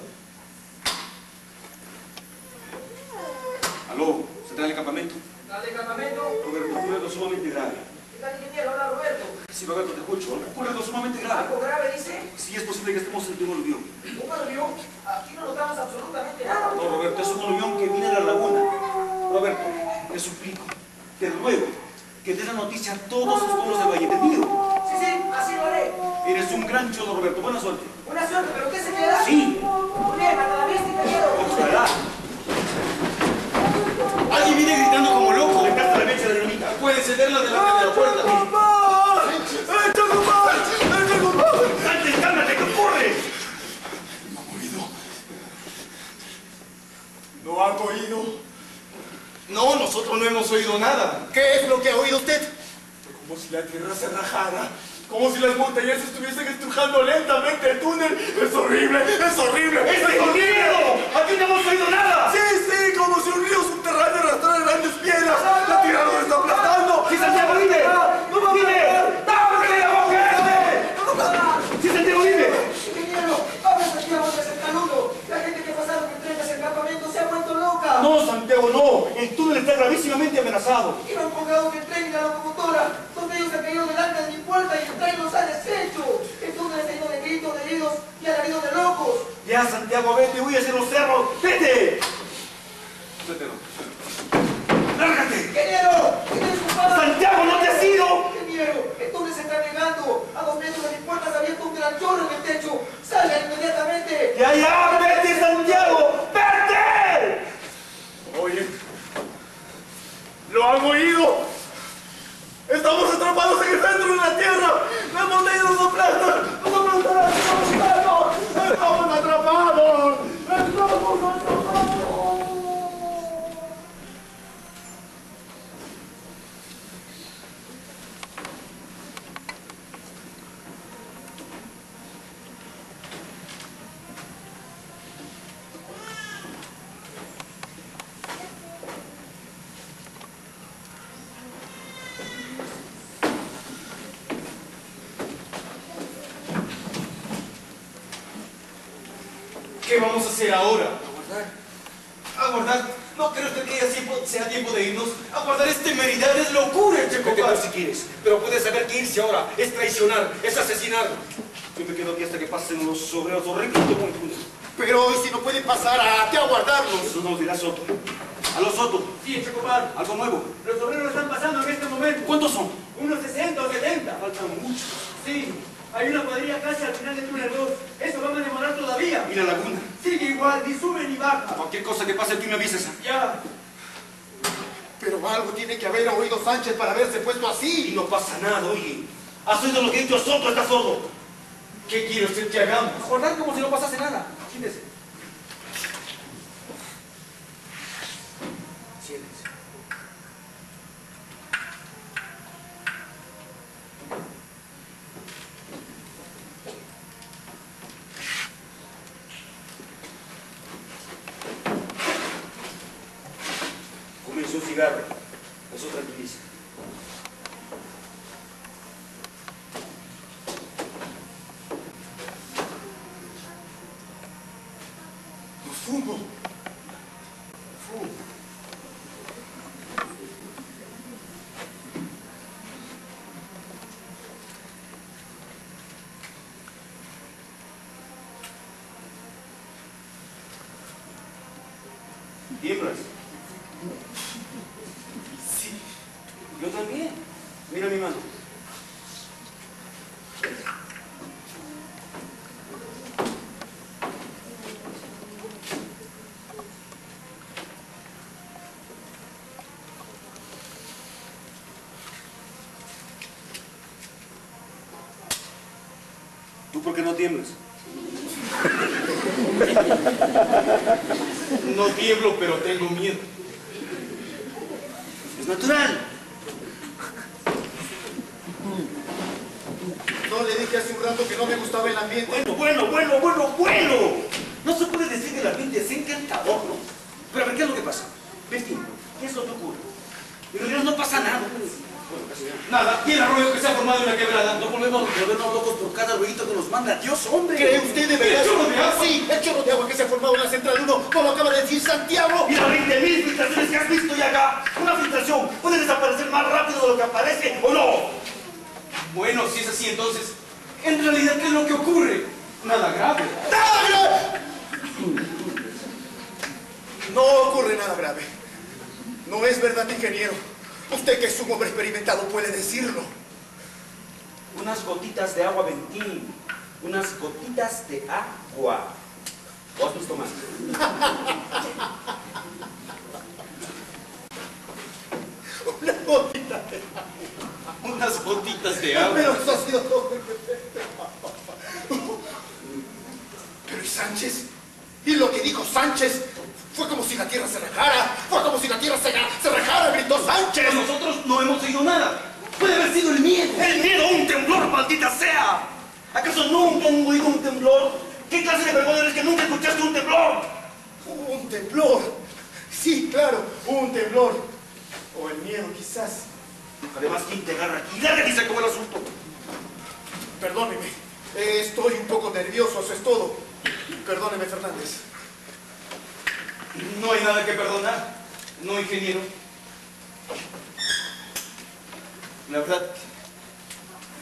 Aló, ¿se trae el campamento? ¿Dale el campamento? Roberto, ocurre algo sumamente grave. ¿Qué tal, ingeniero? Hola, Roberto. Sí, Roberto, te escucho. Ocurre algo sumamente grave. ¿Algo grave, dice? Sí, es posible que estemos en un aluvión. ¿Un aluvión? Aquí no notamos absolutamente nada. No, Roberto, es un aluvión que viene de la laguna. Roberto, te suplico, te ruego, que dé la noticia a todos los pueblos del valle, ¿entendido? Sí, sí, así lo haré. Eres un gran cholo, Roberto. Buena suerte. Buena suerte, ¿pero qué se queda? Sí. Muy bien, hasta la vista, querido. Ojalá. Alguien viene gritando como loco de casa la mecha de la lunita. Puedes cederla delante de la puerta. ¡Checopar! ¡Checopar! ¡Checopar! ¡Cálmate, cálmate, que ocurre! No han oído. No han oído. No, nosotros no hemos oído nada. ¿Qué es lo que ha oído usted? Como si la tierra se rajara, como si las montañas estuviesen estrujando lentamente el túnel. ¡Es horrible! ¡Es horrible! ¡Es horrible! ¡Aquí no hemos oído nada! ¡Sí, sí! Como si un río subterráneo arrastrara grandes piedras. ¡La tierra nos está aplastando! ¡Sí, Santiago, dime! ¡No me dime! ¡Dámosle la boca! ¡Sí, Santiago, dime! Ingeniero, habla Santiago de ese canudo. La gente que ha pasado por trenes en campamento se ha vuelto loca. No, Santiago, no. El túnel está gravísimamente amenazado. Iban colgados del tren y la locomotora. Dos de ellos se cayeron delante de mi puerta y el tren los ha deshecho. El túnel está lleno de gritos, de heridos y alaridos de locos. Ya, Santiago, vete, huye hacia los cerros. ¡Vete! Vete, no. ¡Lárgate! ¡Ingeniero! ¡Tienes un padre! ¡Santiago, no te has ido! ¡Ingeniero! El túnel se está negando. A dos metros de mi puerta se ha abierto un gran chorro en el techo. ¡Salga inmediatamente! ¡Ya, ya! ¡Vete, Santiago! ¡Vete! Oye... ¡Lo han oído! ¡Estamos atrapados en el centro de la tierra! ¡Las montañas nos aplastan! ¡Nos aplastan! ¡Nos ¡Estamos atrapados! ¡Estamos atrapados! ¿Qué vamos a hacer ahora? Aguardar. Aguardar. No creo que haya tiempo, sea tiempo de irnos. Aguardar es temeridad, es locura, Checopar. Si quieres, pero puedes saber que irse ahora es traicionar, es asesinar. Yo me quedo aquí hasta que pasen los obreros horribles. Pero, ¿y si no pueden pasar? ¿A qué aguardarnos? Eso nos dirá Soto. A los Soto. Sí, Checopar. Algo nuevo. Los obreros están pasando en este momento. ¿Cuántos son? Unos sesenta o setenta. Faltan muchos. Sí. Hay una cuadrilla casi al final del túnel dos. Eso va a demorar todavía. ¿Y la laguna? Sigue igual, ni sube ni baja. Cualquier cosa que pase tú me avisas. Ya. Pero algo tiene que haber oído Sánchez para haberse puesto así. Y no pasa nada, oye. ¿Has oído lo que ha dicho Soto? ¿Estás sordo? ¿Qué quiere usted que hagamos? Acordar como si no pasase nada. Siéntese. Siéntese. Su cigarro, eso tranquiliza. ¡No fumo! ¡No fumo! ¿Tiemblas? Yo también. Mira mi mano. ¿Tú por qué no tiemblas? No tiemblo, pero tengo miedo. Es natural. No le dije hace un rato que no me gustaba el ambiente. Bueno, bueno, bueno, bueno, bueno. No se puede decir que el ambiente es encantador, ¿no? Pero a ver, ¿qué es lo que pasa? Vestín, ¿qué es lo que ocurre? En realidad no pasa nada. Bueno, casi nada. Y el arroyo que se ha formado en la quebrada. No volvemos volvernos locos por cada arroyito que nos manda Dios, hombre. ¿Cree usted de verdad? ¿El chorro de agua? Sí, el chorro de agua que se ha formado en la central uno, como acaba de decir Santiago. Y las veinte mil filtraciones que has visto ya acá. Una filtración puede desaparecer más rápido de lo que aparece, ¿o no? Bueno, si es así, entonces, en realidad, ¿qué es lo que ocurre? Nada grave. ¡Nada grave! No ocurre nada grave. No es verdad, ingeniero. Usted, que es un hombre experimentado, puede decirlo. Unas gotitas de agua, Ventín. Unas gotitas de agua. ¿O has visto más? Unas gotitas de agua. Unas gotitas de agua. Pero eso ha sido todo. Pero ¿y Sánchez? ¿Y lo que dijo Sánchez? Fue como si la tierra se rajara. Fue como si la tierra se, se rajara, gritó Sánchez. Pero nosotros no hemos oído nada. Puede haber sido el miedo. El miedo, un temblor, maldita sea. ¿Acaso nunca han oído un temblor? ¿Qué clase de vergüenza eres que nunca escuchaste un temblor? Un temblor. Sí, claro, un temblor. O el miedo, quizás. Además, ¿quién te agarra aquí? ¡Lárgate y se acabó el asunto! Perdóneme, eh, estoy un poco nervioso, eso es todo. Perdóneme, Fernández. No hay nada que perdonar, no, ingeniero. La verdad,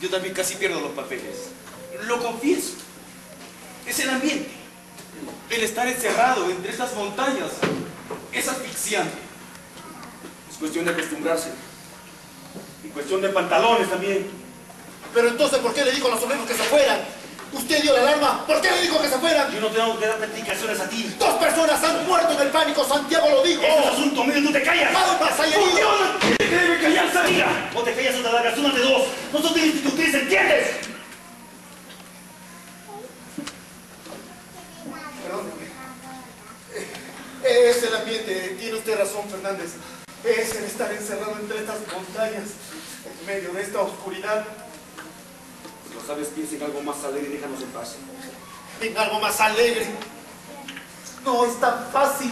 yo también casi pierdo los papeles. Lo confieso. Es el ambiente. El estar encerrado entre estas montañas es asfixiante. Es cuestión de acostumbrarse. Y cuestión de pantalones también. Pero entonces, ¿por qué le dijo a los obreros que se fueran? Usted dio la alarma. ¿Por qué le dijo que se fueran? Yo no tengo que dar explicaciones a ti. Dos personas han muerto en el pánico. Santiago lo dijo. ¡Ese es asunto mío! ¡Tú te callas! ¡Nada más allá! ¡Oh, Dios! ¡Te debe callar, salida! ¡O te callas o te alargas! ¡Una de dos! ¡No son institutrices! ¿Entiendes? Perdóname. Es el ambiente. Tiene usted razón, Fernández. Es el estar encerrado entre estas montañas, en medio de esta oscuridad. Si lo sabes, piensa en algo más alegre y déjanos en paz. En algo más alegre. No es tan fácil.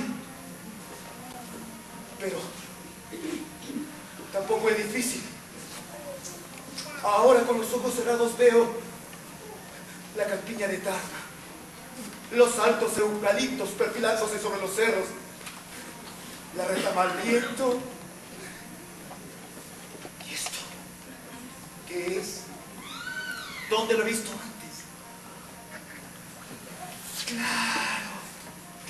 Pero tampoco es difícil. Ahora con los ojos cerrados veo la campiña de Tarma. Los altos eucaliptos perfilándose sobre los cerros. La retama al viento. ¿Y esto? ¿Qué es? ¿Dónde lo he visto antes? ¡Claro!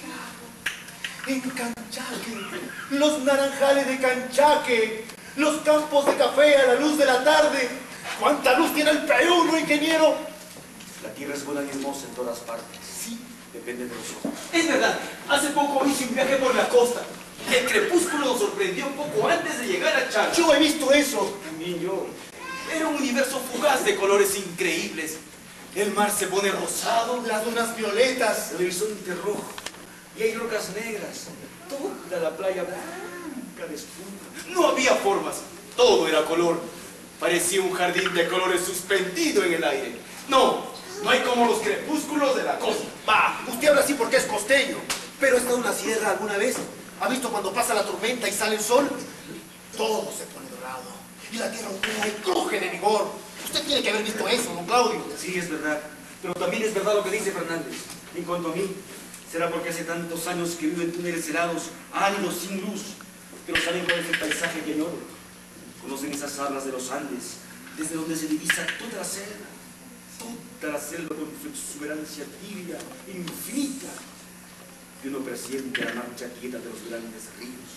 ¡Claro! ¡En Canchaque! Canchaque, los naranjales de Canchaque, los campos de café a la luz de la tarde. ¡Cuánta luz tiene el Perú, no, ingeniero! La tierra es buena y hermosa en todas partes. Sí, depende de nosotros. Es verdad, hace poco hice un viaje por la costa. El crepúsculo nos sorprendió un poco antes de llegar a Chacho. Yo he visto eso. También yo. Era un universo fugaz de colores increíbles. El mar se pone rosado, las dunas violetas, el horizonte rojo, y hay rocas negras, toda la playa blanca de espuma. No había formas, todo era color. Parecía un jardín de colores suspendido en el aire. No, no hay como los crepúsculos de la costa. Bah, usted habla así porque es costeño, pero ¿ha estado en la sierra alguna vez? ¿Ha visto cuando pasa la tormenta y sale el sol? Todo se pone dorado, y la tierra ondea y cruje de vigor. Usted tiene que haber visto eso, don Claudio. Sí, es verdad. Pero también es verdad lo que dice Fernández. En cuanto a mí, será porque hace tantos años que vivo en túneles helados, áridos, sin luz. Pero salen con ese paisaje que lloro. Conocen esas hablas de los Andes, desde donde se divisa toda la selva. Toda la selva con su exuberancia tibia, infinita. Y uno presiente la marcha quieta de los grandes ríos,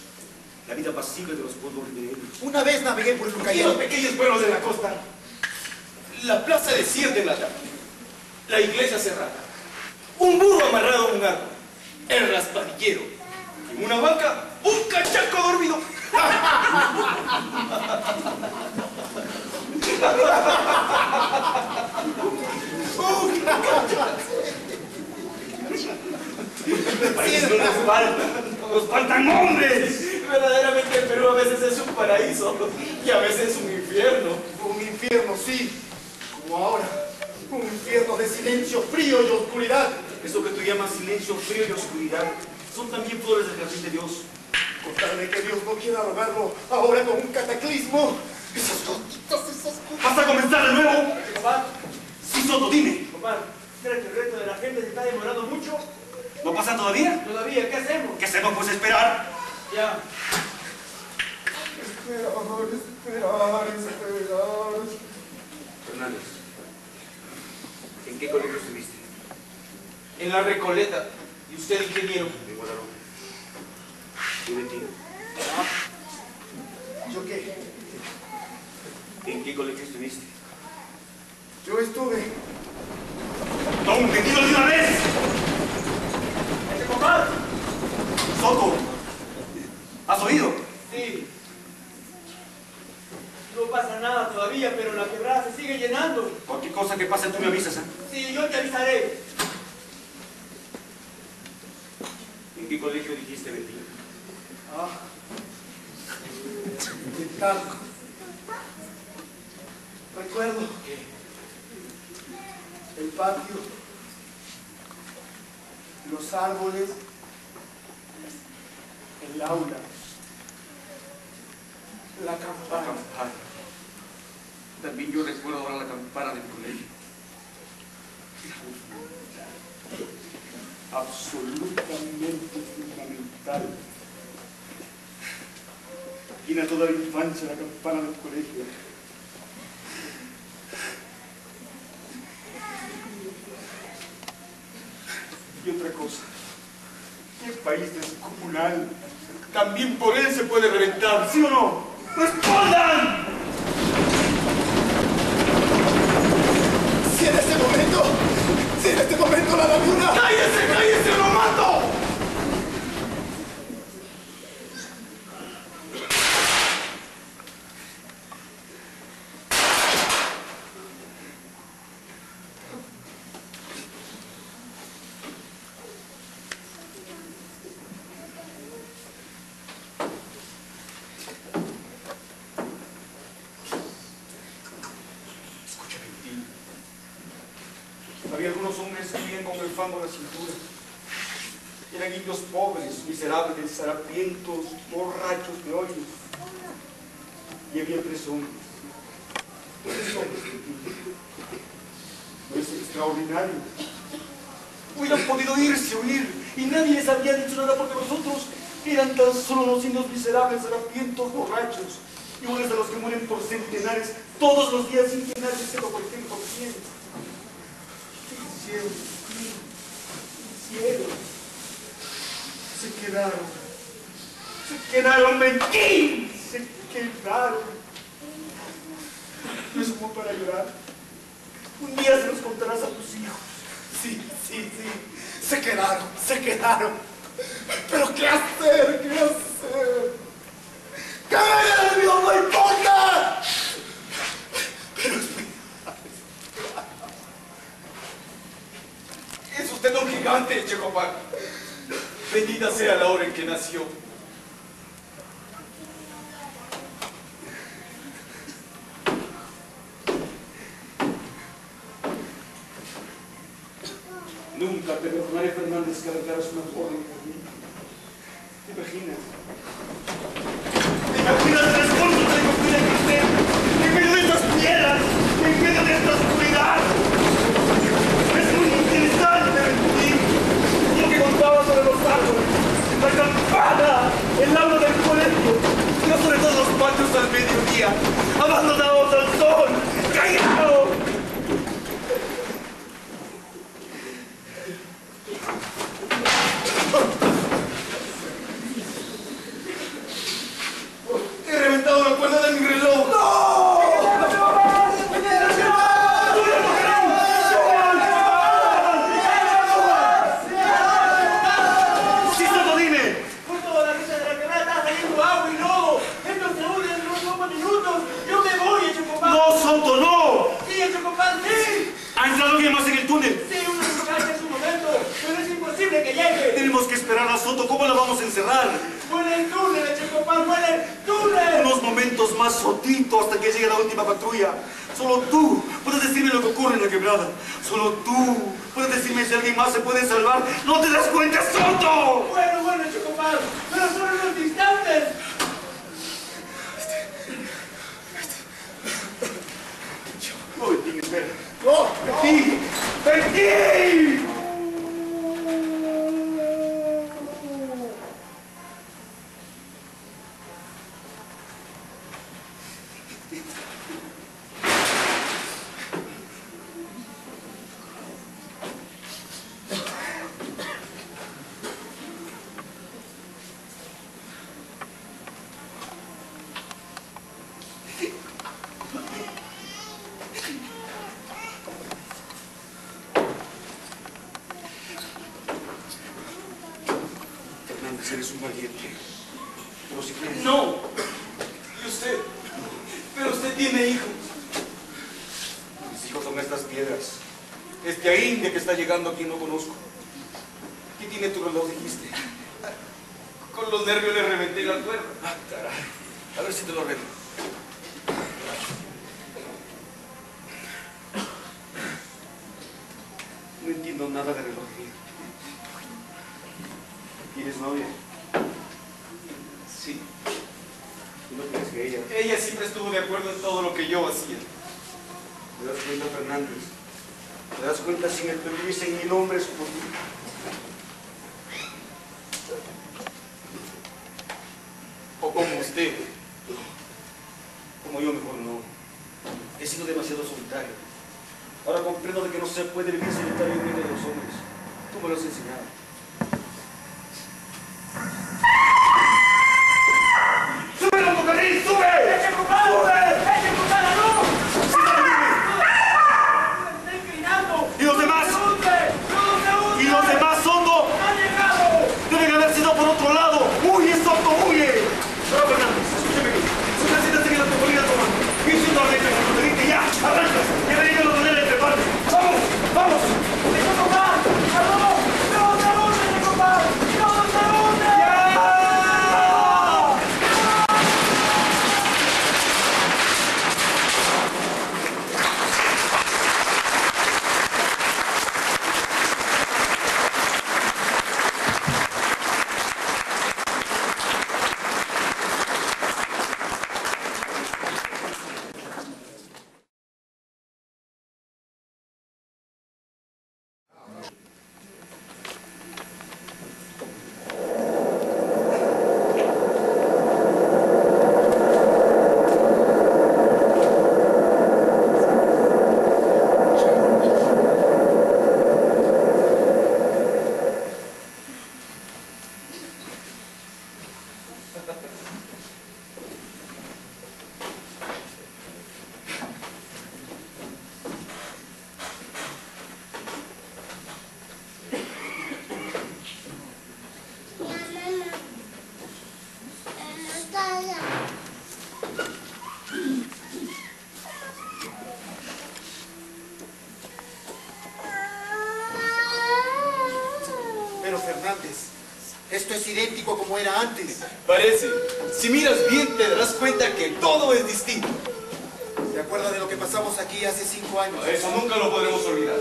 la vida pasiva de los pueblos ribereños. Una vez navegué por el Cayo, los pequeños pueblos de la costa. La plaza desierta en la tarde, la iglesia cerrada, un burro amarrado a un árbol, el raspadillero, en una banca, un cachaco dormido. Un cachaco. Nos faltan, nos faltan hombres. Verdaderamente el Perú a veces es un paraíso y a veces un infierno. Un infierno, sí. Ahora, un infierno de silencio frío y oscuridad. Eso que tú llamas silencio frío y oscuridad son también flores del jardín de Dios. Contarle que Dios no quiera rogarlo ahora con un cataclismo. Esas cositas, esas cosas. ¿Vas a comenzar de nuevo? Papá. Sí, Soto, dime. Papá, ¿será que el resto de la gente se está demorando mucho? ¿No pasa todavía? Todavía, ¿qué hacemos? ¿Qué hacemos? Pues esperar. Ya. Esperar, esperar, esperar. Fernández, ¿en qué colegio estuviste? En la Recoleta. ¿Y usted, ingeniero? En Guadalupe. ¿Yo mentira? ¿Ah? ¿Yo qué? ¿En qué colegio estuviste? Yo estuve. ¡Don, mentido de una vez! ¡Echecopar! ¡Soto! ¿Has oído? Sí. No pasa nada todavía, pero la quebrada se sigue llenando. Cualquier cosa que pase tú me avisas, ¿eh? Sí, yo te avisaré. ¿En qué colegio dijiste, Betín? Ah. ¿Qué tal? Recuerdo que el patio, los árboles, el aula, la campana. La campana. También yo recuerdo ahora la campana del colegio. Absolutamente fundamental. Llena toda la infancia la campana del colegio. Y otra cosa. ¿Qué país descomunal? También por él se puede reventar, ¿sí o no? ¡Respondan! Si en este momento, si en este momento la laguna... ¡Cállese, cállese o lo mato! La cintura. Eran indios pobres, miserables, harapientos, borrachos de hoyos. Y había tres hombres. Tres hombres. No es extraordinario. Hubieran podido irse, huir, y nadie les había dicho nada porque nosotros eran tan solo los indios miserables, harapientos, borrachos, y unos de los que mueren por centenares, todos los días sin que nadie se lo cuenten por cien. ¿Qué hicieron? Se quedaron Se quedaron veintiún, se quedaron. No es como para llorar. Un día se los contarás a tus hijos. Sí, sí, sí. Se quedaron, se quedaron. Pero ¿qué hacer? ¿Qué hacer? ¡Que me de Dios no importa! Pero es... es usted un gigante, Checopar. Bendita sea la hora en que nació. Nunca te perdonaré, Fernández, que declaras una joven por mí. ¿Te imaginas? ¿Te imaginas el esfuerzo de la cocina que usted? En medio de estas piedras, en medio de esta oscuridad. Es muy interesante, ¿sí? Lo que contaba sobre los árboles, la campana, el aula del colegio, no sobre todos los patios al mediodía, abandonados al sol, callados. He reventado la cuerda de mi reloj. ¡No! ¡Sí, Soto, dime! Junto a la risa de la canasta ha salido agua y lodo. Esto se une en unos pocos minutos. Yo me voy, Echecopar. ¡No, Soto, no! ¡Sí, Echecopar, sí! ¿Ha entrado alguien más en el túnel? Sí, uno se va a hacer su momento. Pero es imposible que llegue. Tenemos que esperar a Soto. ¿Cómo la vamos a encerrar? ¡Vuela el túnel, Echecopar! ¡Vuela el túnel! Unos momentos más, Sotito, hasta que llegue la última patrulla. Solo tú puedes decirme lo que ocurre en la quebrada. Solo tú puedes decirme si alguien más se puede salvar. ¡No te das cuenta, Soto! Bueno, bueno, Echecopar, pero son unos instantes. No, Bertín, espera. ¡No! ¡Bertín! ¡Bertín! Aquí no conozco. ¿Qué tiene tu reloj, dijiste? Con los nervios le reventé la cuerda. Ah, caray. A ver si te lo arreglo. No entiendo nada de relojería. ¿Tienes novia? Sí. ¿Tú no crees que ella...? Ella siempre estuvo de acuerdo en todo lo que yo hacía. ¿Te das cuenta, Fernández? ¿Te das cuenta? Sin el permiso en mi nombre es por mí. O como usted. Como yo mejor no. He sido demasiado solitario. Ahora comprendo de que no se puede vivir solitario en medio de los hombres. Tú me lo has enseñado. ¡Súbelo, Bocarín! ¡Sube! ¡Echecopar! ¡Sube! ¡Echecopar la luz! ¡Y los demás! ¡Y los demás, Soto! ¡Deben haber sido por otro lado! ¡Huye, Soto, huye! Pero Fernández, escúchame bien. Sus casitas en la topolina tomando. ¡Pinche torre, que te dije ya! ¡Arrancas! ¡Ya venía a los de entre partes! ¡Vamos! ¡Vamos! ¡Echecopar! ¡Vamos! ¡Vamos! antiguo como era antes. Parece. Si miras bien te darás cuenta que todo es distinto. ¿Se acuerda de lo que pasamos aquí hace cinco años? Eso nunca lo podremos olvidar.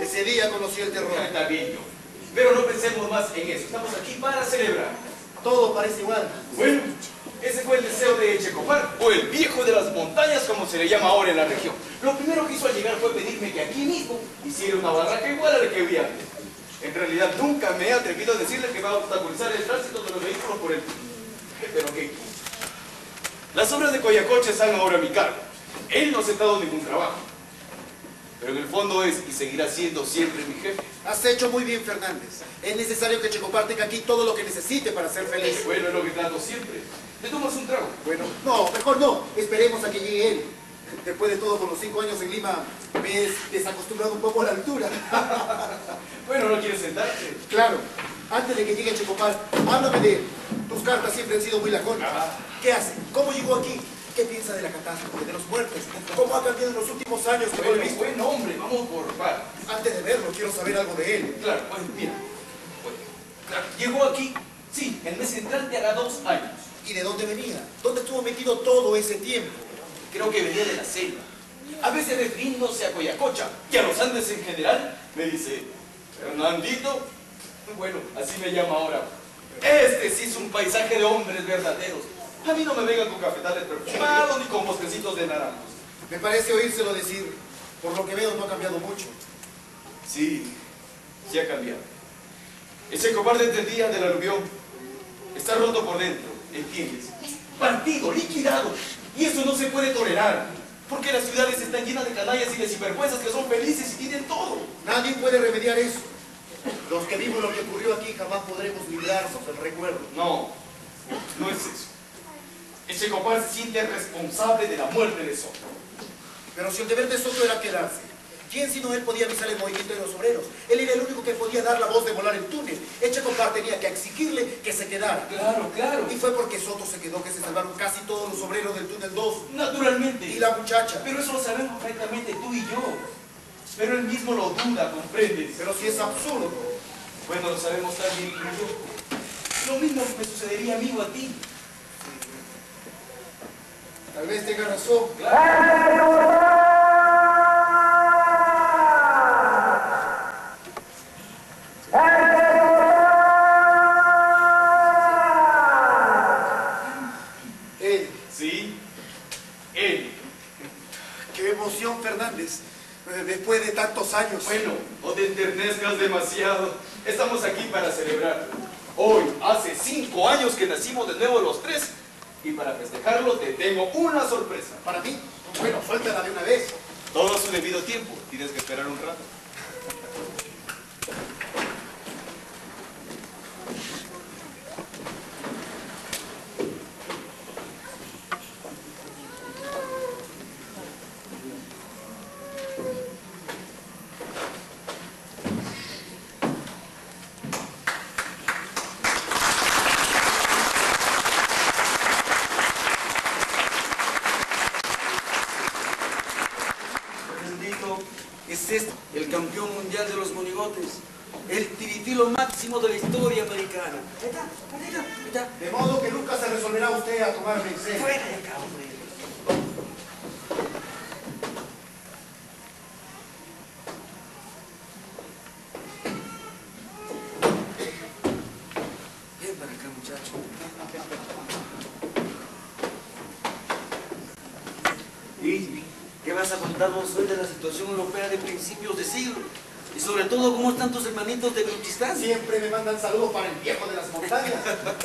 Ese día conocí el terror. Cantabillo. Pero no pensemos más en eso. Estamos aquí para celebrar. Todo parece igual. Bueno, ese fue el deseo de Echecopar, o el viejo de las montañas, como se le llama ahora en la región. Lo primero que hizo al llegar fue pedirme que aquí mismo hiciera una barraca igual a la que vi antes. En realidad nunca me he atrevido a decirle que va a obstaculizar el tránsito de los vehículos por él. Pero ¿qué? Las obras de Coyacocha están ahora a mi cargo. Él no ha aceptado ningún trabajo. Pero en el fondo es y seguirá siendo siempre mi jefe. Has hecho muy bien, Fernández. Es necesario que Checopar tenga aquí todo lo que necesite para ser feliz. Bueno, es lo que trato siempre. ¿Te tomas un trago? Bueno, no, mejor no. Esperemos a que llegue él. Después de todo, con los cinco años en Lima, me he desacostumbrado un poco a la altura. Bueno, ¿no quieres sentarte? Claro. Antes de que llegue Checopar, háblame de él. Tus cartas siempre han sido muy lacónicas. Ah. ¿Qué hace? ¿Cómo llegó aquí? ¿Qué piensa de la catástrofe, de los muertos? ¿Cómo ha cambiado en los últimos años? Que bueno, visto? Buen hombre, vamos por par. Antes de verlo, quiero saber algo de él. Claro, pues mira. Bueno, claro, llegó aquí, sí, el mes entrante hará dos años. ¿Y de dónde venía? ¿Dónde estuvo metido todo ese tiempo? Creo que venía de la selva. A veces refiriéndose a Coyacocha y a los Andes en general, me dice, Fernandito, bueno, así me llama ahora. Este sí es un paisaje de hombres verdaderos. A mí no me vengan con cafetales perfumados ni con bosquecitos de naranjos. Me parece oírselo decir, por lo que veo no ha cambiado mucho. Sí, sí ha cambiado. Ese cobarde entendía del aluvión. Está roto por dentro, ¿entiendes? Partido, liquidado. Y eso no se puede tolerar. Porque las ciudades están llenas de canallas y de sinvergüenzas que son felices y tienen todo. Nadie puede remediar eso. Los que vimos lo que ocurrió aquí jamás podremos librarnos del recuerdo. No, no es eso. Echecopar se siente responsable de la muerte de Soto. Pero si el deber de Soto era quedarse, ¿quién sino él podía avisar el movimiento de los obreros? Él era el único que podía dar la voz de volar el túnel. Echecopar tenía que exigirle que se quedara. Claro, claro. Y fue porque Soto se quedó que se salvaron casi todos los obreros del túnel dos. Naturalmente. Y la muchacha. Pero eso lo sabemos perfectamente tú y yo. Pero él mismo lo duda, ¿comprendes? Pero si es absurdo. Bueno, lo sabemos también tú y yo. Lo mismo me sucedería, amigo, a ti. Tal vez tenga razón. Él. Sí. Él. Qué emoción, Fernández. Después de tantos años. Bueno, no te enternezcas demasiado. Estamos aquí para celebrar. Hoy, hace cinco años que nacimos de nuevo los tres. Y para festejarlo te tengo una sorpresa. ¿Para mí? Bueno, suéltala de una vez. Todo a su debido tiempo. Tienes que esperar un rato. De la historia americana. ¿Está? ¿Está? ¿Está? De modo que nunca se resolverá usted a tomarme en serio. Fuera de acá, hombre. Ven para acá, muchacho. ¿Y qué vas a contarnos hoy de la situación europea de principios de siglo? Y sobre todo, ¿cómo están tus hermanitos de Bluchistán? Siempre me mandan saludos para el viejo de las montañas.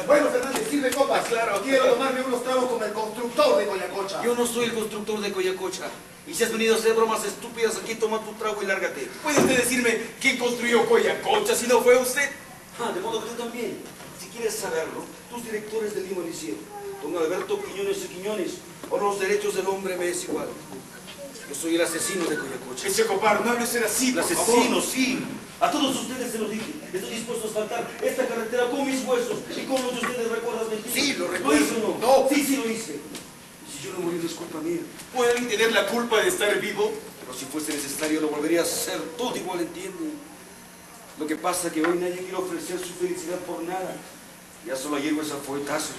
Bueno, Fernández, sirve copas. Claro, quiero tomarme unos tragos con el constructor de Coyacocha. Yo no soy el constructor de Coyacocha. Y si has venido a hacer bromas estúpidas aquí, toma tu trago y lárgate. ¿Puede usted decirme quién construyó Coyacocha si no fue usted? Ah, de modo que tú también. Si quieres saberlo, tus directores del Lima lo hicieron. Don Alberto Quiñones y Quiñones, o los derechos del hombre me es igual. Yo soy el asesino de Coyacocha. Echecopar, no hables ser así, por favor. El asesino, sí. A todos ustedes se los dije. Estoy dispuesto a asfaltar esta carretera con mis huesos. ¿Y con los de ustedes recuerdas mentiras? Sí, lo recuerdo. ¿Lo hice o no? No. Sí, sí lo hice. Y si yo no morí, no es culpa mía. ¿Puede alguien tener la culpa de estar vivo? Pero si fuese necesario, lo volvería a hacer. Todo igual entiendo. Lo que pasa es que hoy nadie quiere ofrecer su felicidad por nada. Ya solo llego a esos fuetazos.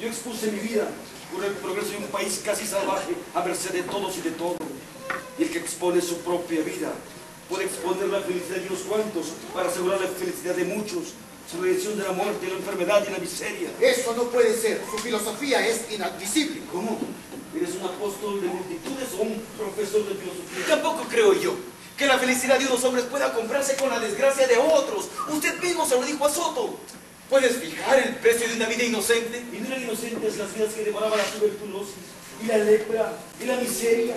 Yo expuse mi vida por el progreso de un país casi salvaje, a merced de todos y de todo. Y el que expone su propia vida puede exponer la felicidad de unos cuantos para asegurar la felicidad de muchos, su redención de la muerte, la enfermedad y la miseria. Eso no puede ser. Su filosofía es inadmisible. ¿Cómo? ¿Eres un apóstol de multitudes o un profesor de filosofía? Tampoco creo yo que la felicidad de unos hombres pueda comprarse con la desgracia de otros. Usted mismo se lo dijo a Soto. ¿Puedes fijar el precio de una vida inocente? Y no eran inocentes las vidas que devoraban la tuberculosis, y la lepra, y la miseria.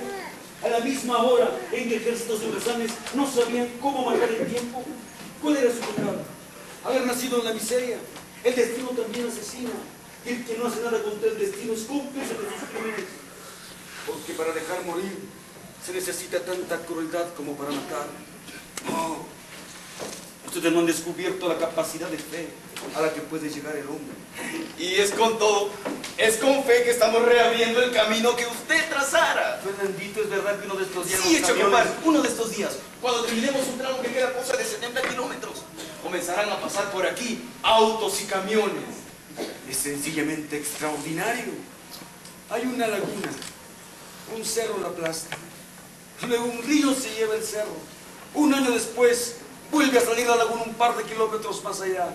A la misma hora en que ejércitos de holgazanes no sabían cómo manejar el tiempo. ¿Cuál era su pecado? Haber nacido en la miseria. El destino también asesina. Y el que no hace nada contra el destino es cómplice de sus crímenes. Porque para dejar morir se necesita tanta crueldad como para matar. No. Ustedes no han descubierto la capacidad de fe a la que puede llegar el hombre. Y es con todo, es con fe que estamos reabriendo el camino que usted trazara. Fernandito, es verdad que uno de estos días... Sí, Echecopar, uno de estos días, cuando terminemos un tramo que queda cosa de setenta kilómetros, comenzarán a pasar por aquí autos y camiones. Es sencillamente extraordinario. Hay una laguna, un cerro la aplasta, luego un río se lleva el cerro. Un año después vuelve a salir la laguna un par de kilómetros más allá.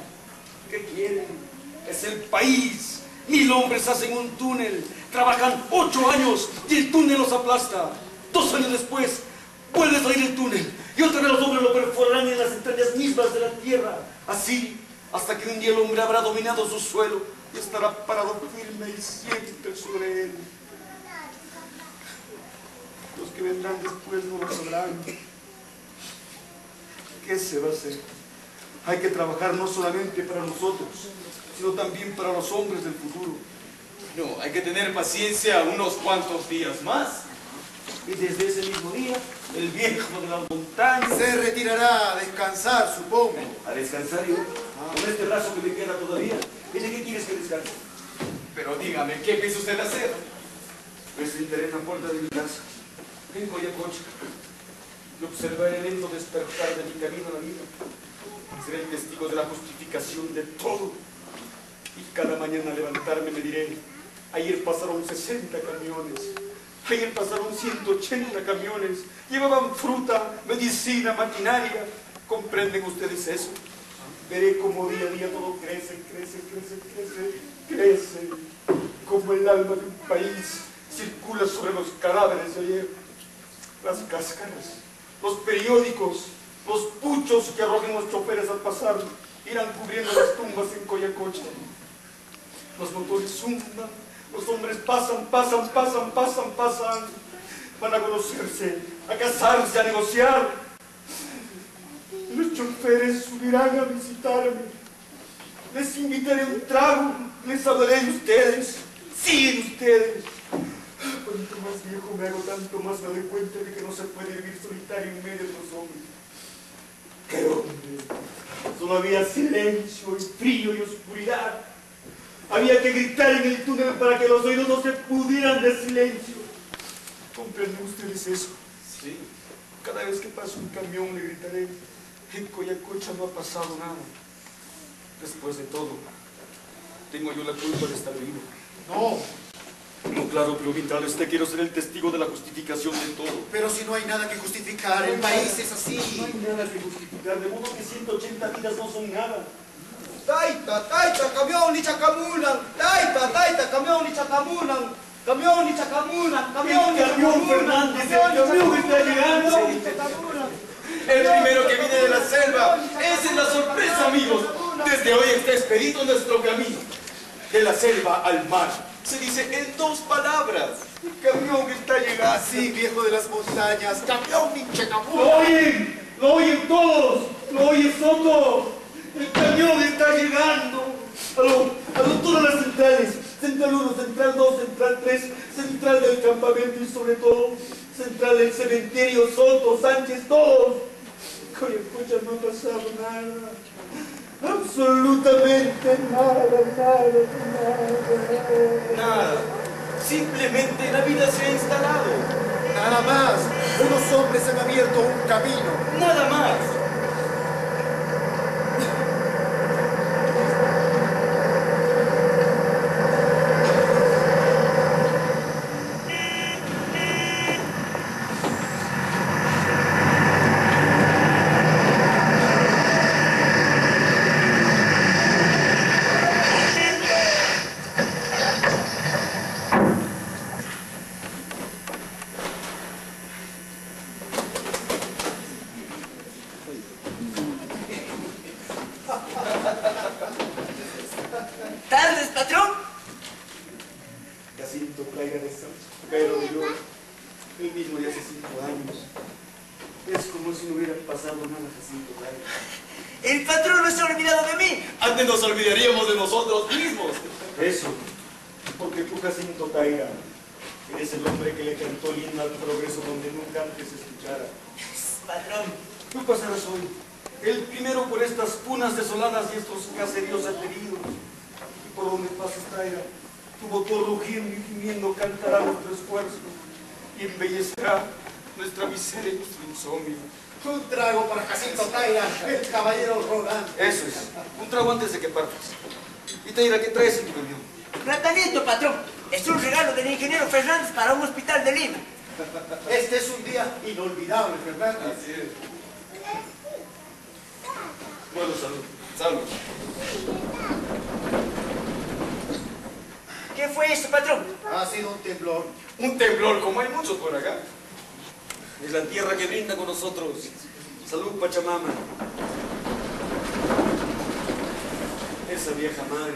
¿Qué quieren? Es el país. Mil hombres hacen un túnel, trabajan ocho años y el túnel los aplasta. Dos años después vuelve a salir el túnel y otra vez los hombres lo perforarán en las entrañas mismas de la tierra. Así hasta que un día el hombre habrá dominado su suelo y estará parado firme y siempre sobre él. Los que vendrán después no lo sabrán. ¿Qué se va a hacer? Hay que trabajar no solamente para nosotros, sino también para los hombres del futuro. No, hay que tener paciencia unos cuantos días más. Y desde ese mismo día, el viejo de la montaña... Se retirará a descansar, supongo. ¿A descansar yo? Ah. Con este brazo que me queda todavía. ¿De qué quieres que descanse? Pero dígame, ¿qué piensa usted hacer? Pues entraré en la puerta de mi casa, en Coyacocha, y observaré el lento despertar de mi camino a la vida. Seré el testigo de la justificación de todo. Y cada mañana al levantarme me diré, ayer pasaron sesenta camiones, ayer pasaron ciento ochenta camiones, llevaban fruta, medicina, maquinaria. ¿Comprenden ustedes eso? Veré cómo día a día todo crece, crece, crece, crece, crece, como el alma de un país circula sobre los cadáveres de ayer, las cáscaras, los periódicos, los puchos que arrojen los choferes al pasar irán cubriendo las tumbas en Coyacocha. Los motores zumban, los hombres pasan, pasan, pasan, pasan, pasan. Van a conocerse, a casarse, a negociar. Los choferes subirán a visitarme. Les invitaré un trago, les hablaré de ustedes. Sí, de ustedes. Cuanto más viejo me hago, tanto más me doy cuenta de que no se puede vivir solitario en medio de los hombres. ¡Qué hombre! Solo había silencio y frío y oscuridad. Había que gritar en el túnel para que los oídos no se pudieran de silencio. ¿Comprenden ustedes eso? Sí. Cada vez que pase un camión le gritaré, en Coyacocha no ha pasado nada. Después de todo, tengo yo la culpa de estar vivo. ¡No! No, claro, pero mientras usted quiero ser el testigo de la justificación de todo. Pero si no hay nada que justificar, no, el país nada, es así. No hay nada que justificar, de modo que ciento ochenta vidas no son nada. Taita, taita, camión y chacamunan. Taita, taita, camión y chacamunan. Camión y chacamunan, camión y chacamunan. Fernández, el camión está llegando. El primero que viene de la selva, esa es la sorpresa, amigos. Desde hoy está expedito nuestro camino, de la selva al mar. Se dice en dos palabras. El camión que está llegando. Así, viejo de las montañas. Camión y Checopar. Lo oyen, lo oyen todos. Lo oye Soto. El camión está llegando. A, lo, a lo, todas las centrales. Central uno, central dos, central tres, central del campamento y sobre todo central del cementerio, Soto, Sánchez, todos. Coyacocha no ha pasado nada. Absolutamente nada, nada, nada. Nada. Simplemente la vida se ha instalado. Nada más. Unos hombres han abierto un camino. Nada más. traigan esta pero yo el mismo de hace cinco años. Es como si no hubieran pasado nada hace cinco años. El patrón no se ha olvidado de mí. Antes nos olvidaríamos de nosotros mismos. Eso, porque tú, Jacinto Taira, eres el hombre que le cantó el himno al progreso donde nunca antes se escuchara. Yes, patrón. Tú pasarás hoy, el primero por estas cunas desoladas y estos caseríos ateridos. Y por donde pases, Taira, tu motor rugiendo y gimiendo cantará nuestro esfuerzo y embellecerá nuestra miseria y nuestro insomnio. Un trago para Jacinto Taira, el caballero rodante. Eso es, un trago antes de que partas. Y Taira, ¿qué traes en tu bebida? Platanito, patrón. Es un regalo del ingeniero Fernández para un hospital de Lima. Este es un día inolvidable, Fernández. Así es. Bueno, salud. Salud. ¿Qué fue esto, patrón? Ha sido un temblor. Un temblor, como hay muchos por acá. Es la tierra que brinda con nosotros. Salud, Pachamama. Esa vieja madre.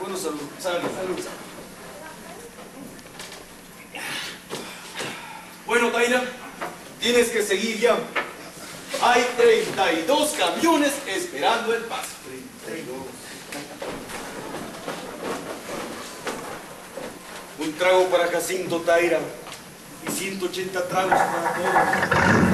Bueno, salud. Salud, salud. Bueno, Taira, tienes que seguir ya. Hay treinta y dos camiones esperando el paso. treinta y dos. Un trago para Jacinto Taira y ciento ochenta tragos para todos.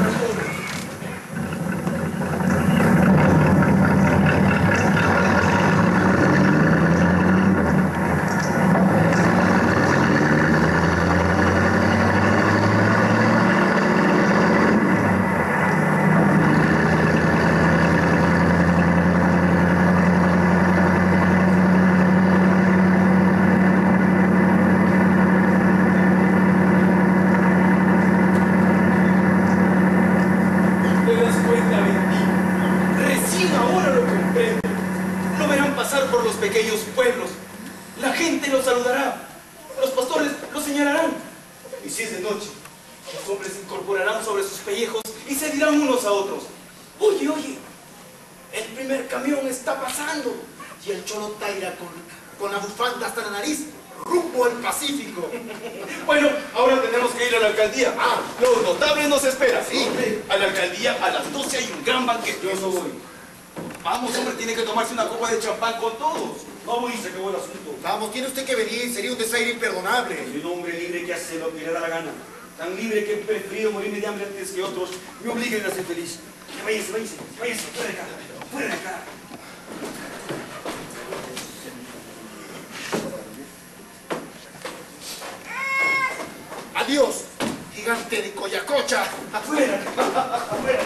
Tiene usted que venir, sería un desaire imperdonable. Soy un hombre libre que hace lo que le da la gana. Tan libre que he preferido morirme de hambre antes que otros me obliguen a ser feliz. Váyase, váyase, váyase, fuera de acá, fuera de acá. Adiós, gigante de Coyacocha. Afuera, afuera.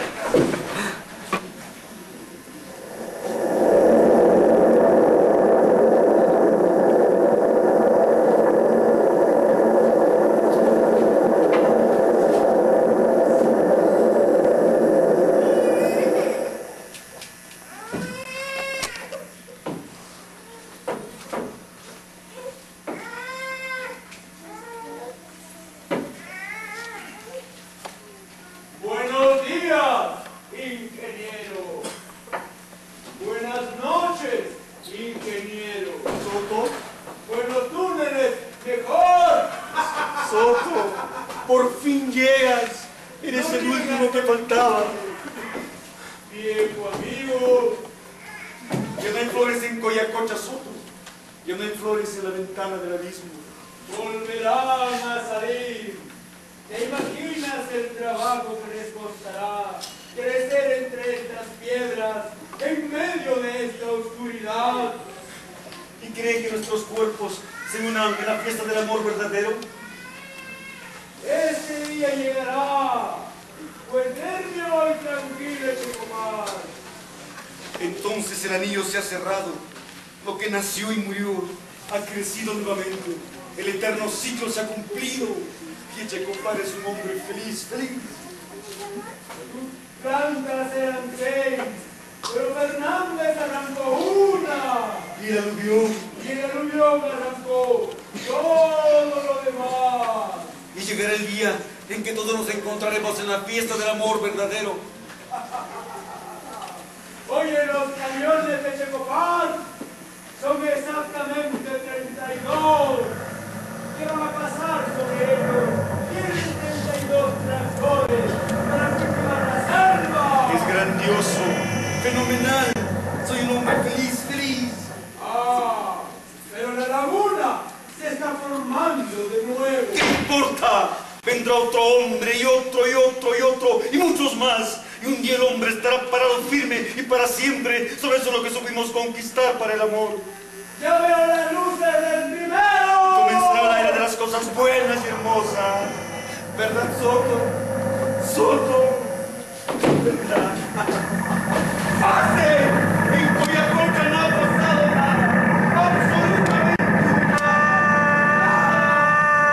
Fenomenal, soy un hombre feliz, feliz. Ah, pero la laguna se está formando de nuevo. ¿Qué importa? Vendrá otro hombre y otro y otro y otro y muchos más. Y un día el hombre estará parado firme y para siempre sobre eso lo que supimos conquistar para el amor. ¡Ya veo las luces del primero! Comenzará la era de las cosas buenas y hermosas. ¿Verdad, Soto? Soto, ¿verdad? ¡Pase! En Coyacocha no ha pasado nada, absolutamente nada.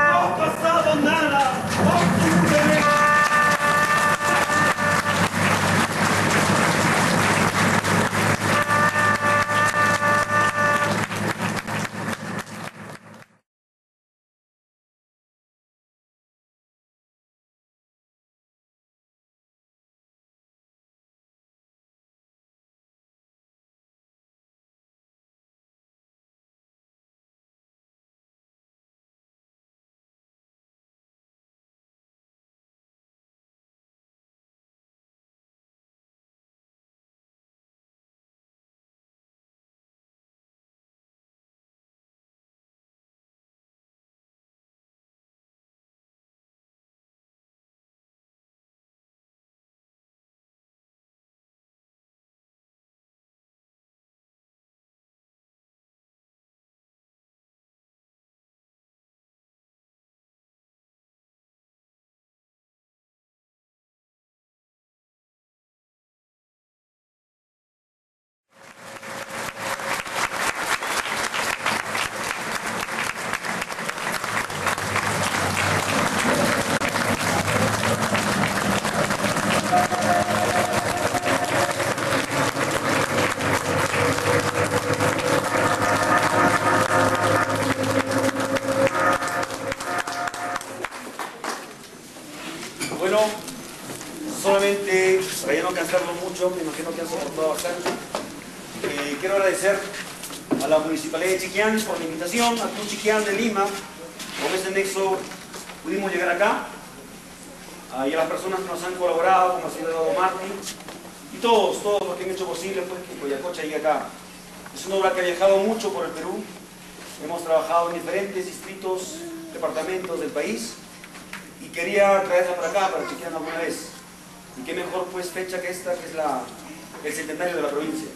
No ha pasado nada, absolutamente me imagino que han soportado bastante. Eh, quiero agradecer a la Municipalidad de Chiquián por la invitación, a tu Chiquián de Lima. Con este nexo pudimos llegar acá. Ah, y a las personas que nos han colaborado, como el señor Eduardo Martín, y todos, todos los que han hecho posible pues, que Coyacocha llegue acá. Es una obra que ha viajado mucho por el Perú. Hemos trabajado en diferentes distritos, departamentos del país. Y quería traerla para acá, para Chiquián alguna vez. Y qué mejor pues fecha que esta, que es la, el centenario de la provincia.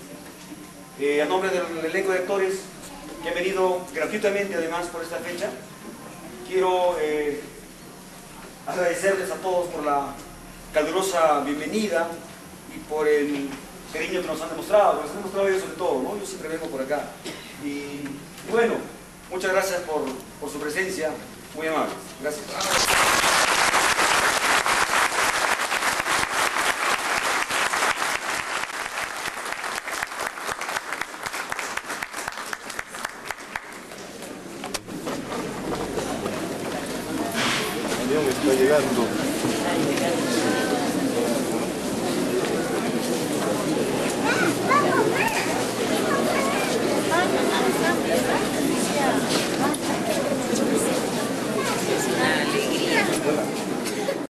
Eh, a nombre del elenco de actores, que han venido gratuitamente además por esta fecha, quiero eh, agradecerles a todos por la calurosa bienvenida y por el cariño que nos han demostrado, que nos han demostrado ellos sobre todo, ¿no? Yo siempre vengo por acá. Y, y bueno, muchas gracias por, por su presencia, muy amables. Gracias. Llegando